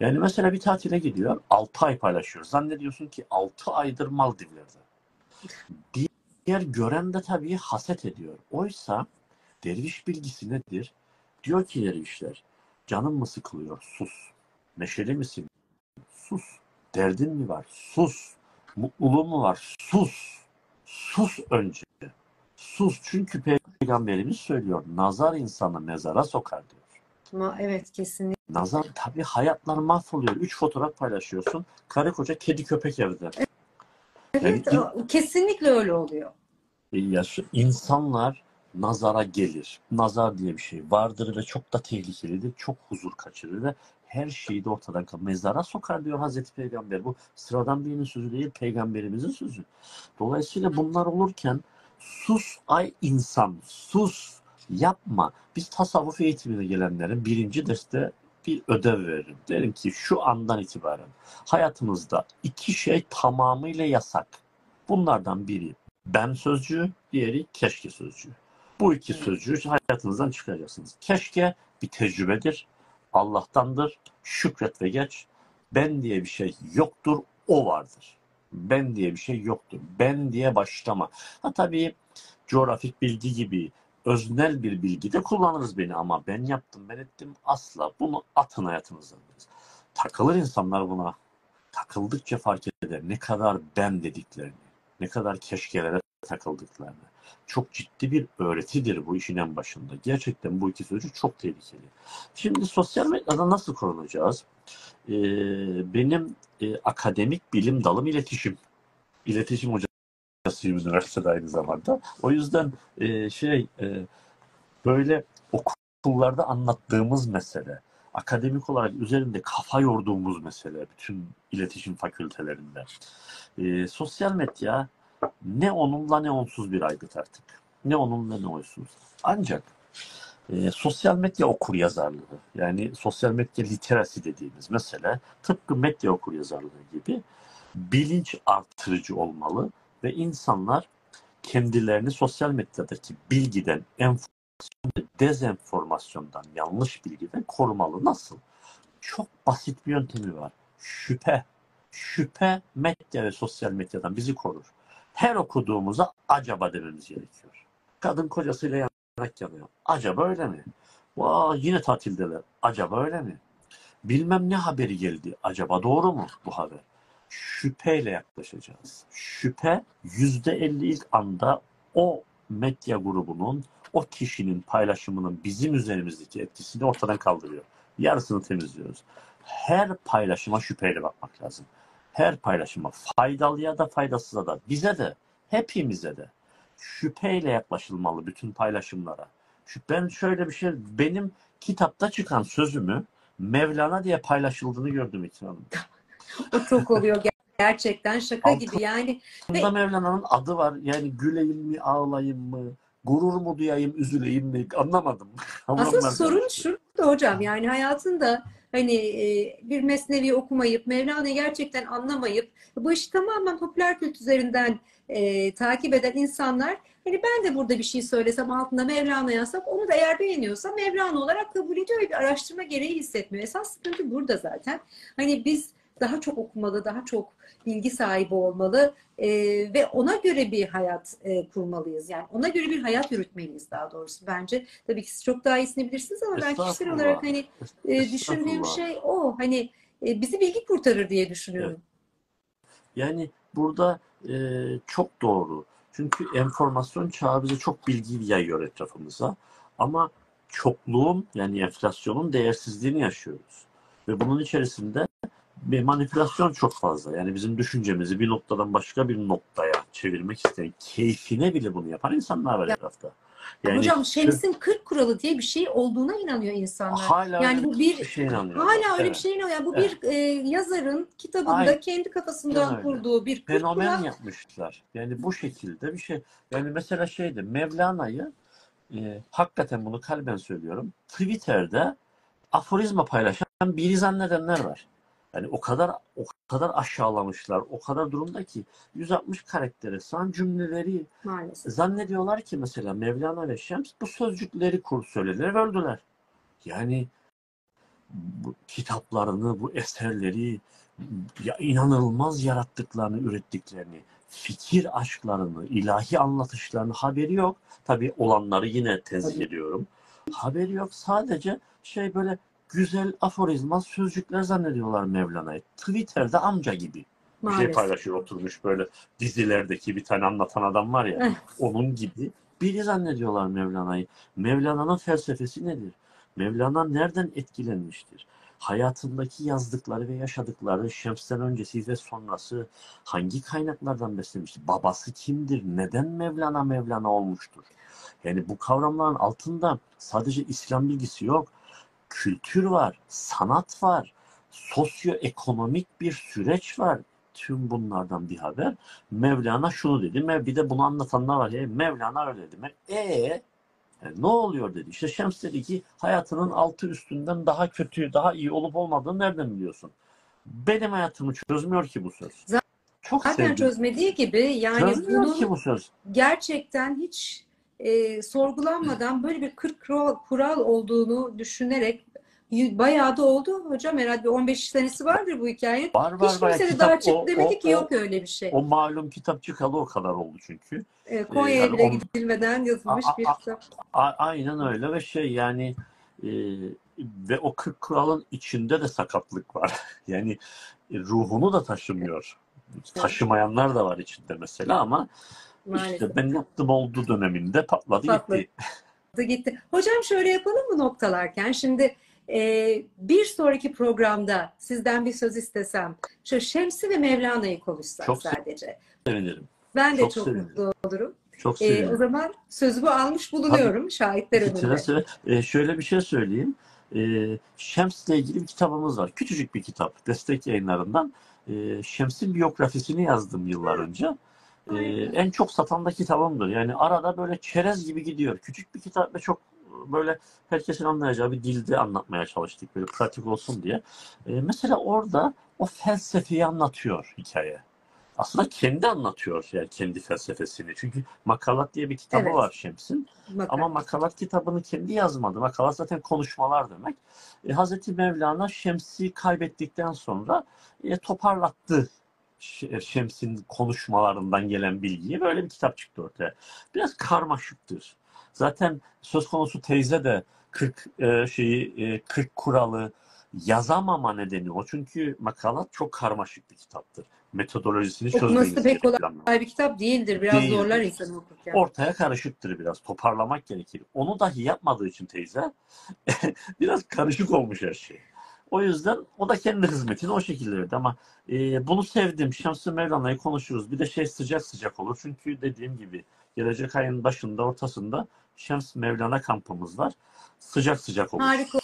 Yani mesela bir tatile gidiyor, 6 ay paylaşıyor. Zannediyorsun ki 6 aydır Maldivler'de. Diğer gören de tabii haset ediyor. Oysa derviş bilgisi nedir? Diyor ki dervişler, canın mı sıkılıyor? Sus. Neşeli misin? Sus. Derdin mi var? Sus. Mutluluğun mu var? Sus. Sus önce. Sus. Çünkü Peygamberimiz söylüyor, nazar insanı mezara sokar diyor. Evet, kesinlikle. Nazar tabii, hayatlar mahvoluyor. 3 fotoğraf paylaşıyorsun. Karı koca kedi köpek evde. Evet, yani kesinlikle öyle oluyor. İnsanlar nazara gelir. Nazar diye bir şey vardır ve çok da tehlikelidir. Çok huzur kaçırır ve her şeyi de ortadan kaldırır. Mezara sokar diyor Hazreti Peygamber. Bu sıradan birinin sözü değil, Peygamberimizin sözü. Dolayısıyla bunlar olurken sus ay insan, sus. Yapma. Biz tasavvuf eğitimine gelenlerin 1. derste bir ödev veririm. Derim ki şu andan itibaren hayatımızda 2 şey tamamıyla yasak. Bunlardan biri ben sözcüğü, diğeri keşke sözcüğü. Bu 2 sözcüğü hayatınızdan çıkaracaksınız. Keşke bir tecrübedir, Allah'tandır, şükret ve geç. Ben diye bir şey yoktur, o vardır. Ben diye bir şey yoktur. Ben diye başlama. Ha tabii coğrafik bilgi gibi öznel bir bilgi de kullanırız beni ama ben yaptım, ben ettim asla. Bunu atın hayatınızdan. Takılır insanlar buna. Takıldıkça fark eder ne kadar ben dediklerini, ne kadar keşkelere takıldıklarını. Çok ciddi bir öğretidir bu işin en başında. Gerçekten bu 2 sözcük çok tehlikeli. Şimdi sosyal medyada nasıl korunacağız? Benim akademik bilim dalım iletişim. İletişim hocam. Üniversitede aynı zamanda. O yüzden böyle okullarda anlattığımız mesele, akademik olarak üzerinde kafa yorduğumuz mesele bütün iletişim fakültelerinde. Sosyal medya ne onunla ne onsuz bir aygıt artık. Ne onunla ne onsuz. Ancak sosyal medya okuryazarlığı, yani sosyal medya literasi dediğimiz mesele tıpkı medya okuryazarlığı gibi bilinç artırıcı olmalı. Ve insanlar kendilerini sosyal medyadaki bilgiden, enformasyon, dezenformasyondan, yanlış bilgiden korumalı. Nasıl? Çok basit bir yöntemi var. Şüphe. Şüphe medya ve sosyal medyadan bizi korur. Her okuduğumuza acaba dememiz gerekiyor. Kadın kocasıyla yanarak yanıyor. Acaba öyle mi? Vaa yine tatildeler. Acaba öyle mi? Bilmem ne haberi geldi. Acaba doğru mu bu haber? şüpheyle yaklaşacağız. Şüphe %50 ilk anda o medya grubunun, o kişinin paylaşımının bizim üzerimizdeki etkisini ortadan kaldırıyor. Yarısını temizliyoruz. Her paylaşıma şüpheyle bakmak lazım. Her paylaşıma, faydalıya da faydasıza da, bize de, hepimize de şüpheyle yaklaşılmalı bütün paylaşımlara. Ben şöyle bir şey, benim kitapta çıkan sözümü Mevlana diye paylaşıldığını gördüm İlkin Hanım. O çok oluyor gerçekten, şaka gibi yani. Burada Mevlana'nın adı var yani, güleyim mi ağlayayım mı, gurur mu duyayım üzüleyim mi, anlamadım. Asıl sorun şurada hocam, yani hayatında hani bir mesnevi okumayıp Mevlana'yı gerçekten anlamayıp bu işi tamamen popüler kültür üzerinden takip eden insanlar, hani ben de burada bir şey söylesem, altında Mevlana yazsam, onu da eğer beğeniyorsam Mevlana olarak kabul ediyor ve bir araştırma gereği hissetmiyor. Esas sıkıntı burada zaten. Hani biz daha çok okumalı, daha çok bilgi sahibi olmalı ve ona göre bir hayat kurmalıyız. Yani ona göre bir hayat yürütmeliyiz daha doğrusu bence. Tabii ki siz çok daha iyisini bilirsiniz ama ben kişisel olarak hani düşündüğüm şey o. Hani bizi bilgi kurtarır diye düşünüyorum. Evet. Yani burada çok doğru. Çünkü enformasyon çağı bize çok bilgi yayıyor etrafımıza. Ama çokluğun, yani enflasyonun değersizliğini yaşıyoruz. Ve bunun içerisinde bir manipülasyon çok fazla. Yani bizim düşüncemizi bir noktadan başka bir noktaya çevirmek isteyen, keyfine bile bunu yapan insanlar var etrafta. Yani, hocam Şems'in 40 kuralı diye bir şey olduğuna inanıyor insanlar. Hala yani bu bir şey inanıyor. Hala öyle bir şey inanıyor. Yani bu bir yazarın kitabında kendi kafasından kurduğu bir fenomen yapmışlar. Yani bu şekilde bir şey. Yani mesela şeydi, Mevlana'yı hakikaten bunu kalben söylüyorum, Twitter'da aforizma paylaşan biri zannedenler var. Yani o kadar aşağılamışlar, o kadar durumda ki 160 karaktere sığan cümleleri maalesef zannediyorlar ki mesela Mevlana ve Şems bu sözcükleri söylediler ve öldüler. Yani bu kitaplarını, bu eserleri ya inanılmaz yarattıklarını, ürettiklerini, fikir aşklarını, ilahi anlatışlarını haberi yok. Tabii olanları yine tenzih ediyorum. Haberi yok, sadece şey böyle güzel aforizma sözcükler zannediyorlar Mevlana'yı. Twitter'da amca gibi bir şey paylaşıyor, oturmuş böyle dizilerdeki bir tane anlatan adam var ya, onun gibi biri zannediyorlar Mevlana'yı. Mevlana'nın felsefesi nedir? Mevlana nereden etkilenmiştir? Hayatındaki yazdıkları ve yaşadıkları, Şems'ten öncesi ve sonrası hangi kaynaklardan beslenmiştir? Babası kimdir? Neden Mevlana olmuştur? Yani bu kavramların altında sadece İslam bilgisi yok. Kültür var, sanat var, sosyoekonomik bir süreç var. Tüm bunlardan bir haber. Mevlana şunu dedi, bir de bunu anlatanlar var. Mevlana öyle dedi. Ne oluyor dedi. İşte Şems dedi ki hayatının altı üstünden daha kötü, daha iyi olup olmadığını nereden biliyorsun? Benim hayatımı çözmüyor ki bu söz. Zaten çözmediği gibi. Yani çözmüyor ki bu söz. Gerçekten hiç sorgulanmadan böyle bir 40 kural olduğunu düşünerek, bayağı da oldu hocam, herhalde 15 senesi vardır bu hikaye. Var, hiç kimse de daha çıktı demedi ki yok öyle bir şey. O malum kitap çıkalı o kadar oldu çünkü. Konya'ya yani bile gidilmeden yazılmış bir kitap. Aynen öyle ve şey yani ve o 40 kuralın içinde de sakatlık var. Yani ruhunu da taşımıyor. Taşımayanlar da var içinde mesela ama maalesef. İşte ben yaptım oldu döneminde patladı gitti. Hocam şöyle yapalım mı noktalarken? Şimdi bir sonraki programda sizden bir söz istesem, şu Şems'i ve Mevlana'yı konuşsak çok sadece. Sevinirim. Ben de çok mutlu olurum. Çok o zaman sözü almış bulunuyorum. Tabii, şahitler önünde. Şöyle bir şey söyleyeyim. Şems'le ilgili bir kitabımız var. Küçücük bir kitap. Destek Yayınlarından. Şems'in biyografisini yazdım yıllar önce. En çok satan da kitabımdır. Yani arada böyle çerez gibi gidiyor. Küçük bir kitap ve çok böyle herkesin anlayacağı bir dilde anlatmaya çalıştık. Böyle pratik olsun diye. Mesela orada o felsefeyi anlatıyor hikaye. Aslında kendi anlatıyor yani kendi felsefesini. Çünkü Makalat diye bir kitabı var Şems'in. Ama Makalat kitabını kendi yazmadı. Makalat zaten konuşmalar demek. Hz. Mevlana Şems'i kaybettikten sonra toparlattı Şems'in konuşmalarından gelen bilgiyi, böyle bir kitap çıktı ortaya. Biraz karmaşıktır. Zaten söz konusu teyze de 40 kuralı yazamama nedeni o. Çünkü Makalat çok karmaşık bir kitaptır. metodolojisini çözmeniz gerekir. Okuması pek kolay bir kitap değildir. Biraz değildir. Zorlar insanı okurken. Ortaya karışıktır biraz. Toparlamak gerekir. Onu dahi yapmadığı için teyze biraz karışık olmuş her şey. O yüzden o da kendi hizmetini o şekilde verdi. Ama bunu sevdim. Şems-i Mevlana'yı konuşuruz. Bir de şey sıcak sıcak olur. Çünkü dediğim gibi gelecek ayın başında, ortasında Şems Mevlana kampımız var. Sıcak sıcak olur. Harika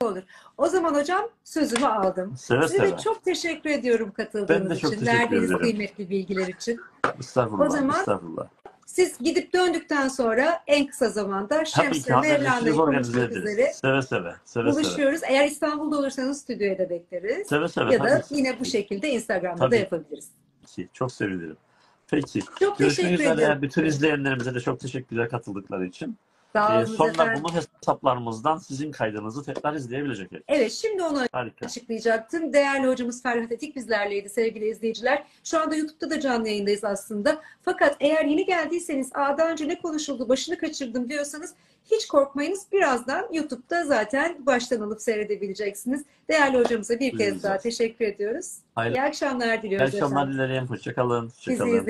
olur. O zaman hocam sözümü aldım. Size çok teşekkür ediyorum katıldığınız için. Verdiğiniz kıymetli bilgiler için. Estağfurullah. O zaman estağfurullah. Siz gidip döndükten sonra en kısa zamanda Şems'le Mevlana'yı konuşmak üzere buluşuyoruz. Eğer İstanbul'da olursanız stüdyoya da bekleriz. Ya da yine bu şekilde Instagram'da da yapabiliriz. Çok sevinirim. Peki. Çok teşekkür ederim. Bütün izleyenlerimize de çok teşekkürler katıldıkları için. Sonra bunu hesaplarımızdan sizin kaydınızı tekrar izleyebilecekler. Evet, şimdi onu açıklayacaktım. Değerli hocamız Ferhat Atik bizlerleydi sevgili izleyiciler. Şu anda YouTube'da da canlı yayındayız aslında. Fakat eğer yeni geldiyseniz daha önce ne konuşuldu, başını kaçırdım diyorsanız hiç korkmayınız. Birazdan YouTube'da zaten baştan alıp seyredebileceksiniz. Değerli hocamıza bir kez daha teşekkür ediyoruz. Hayırlı. İyi akşamlar diliyoruz. İyi akşamlar dilerim. Hoşçakalın.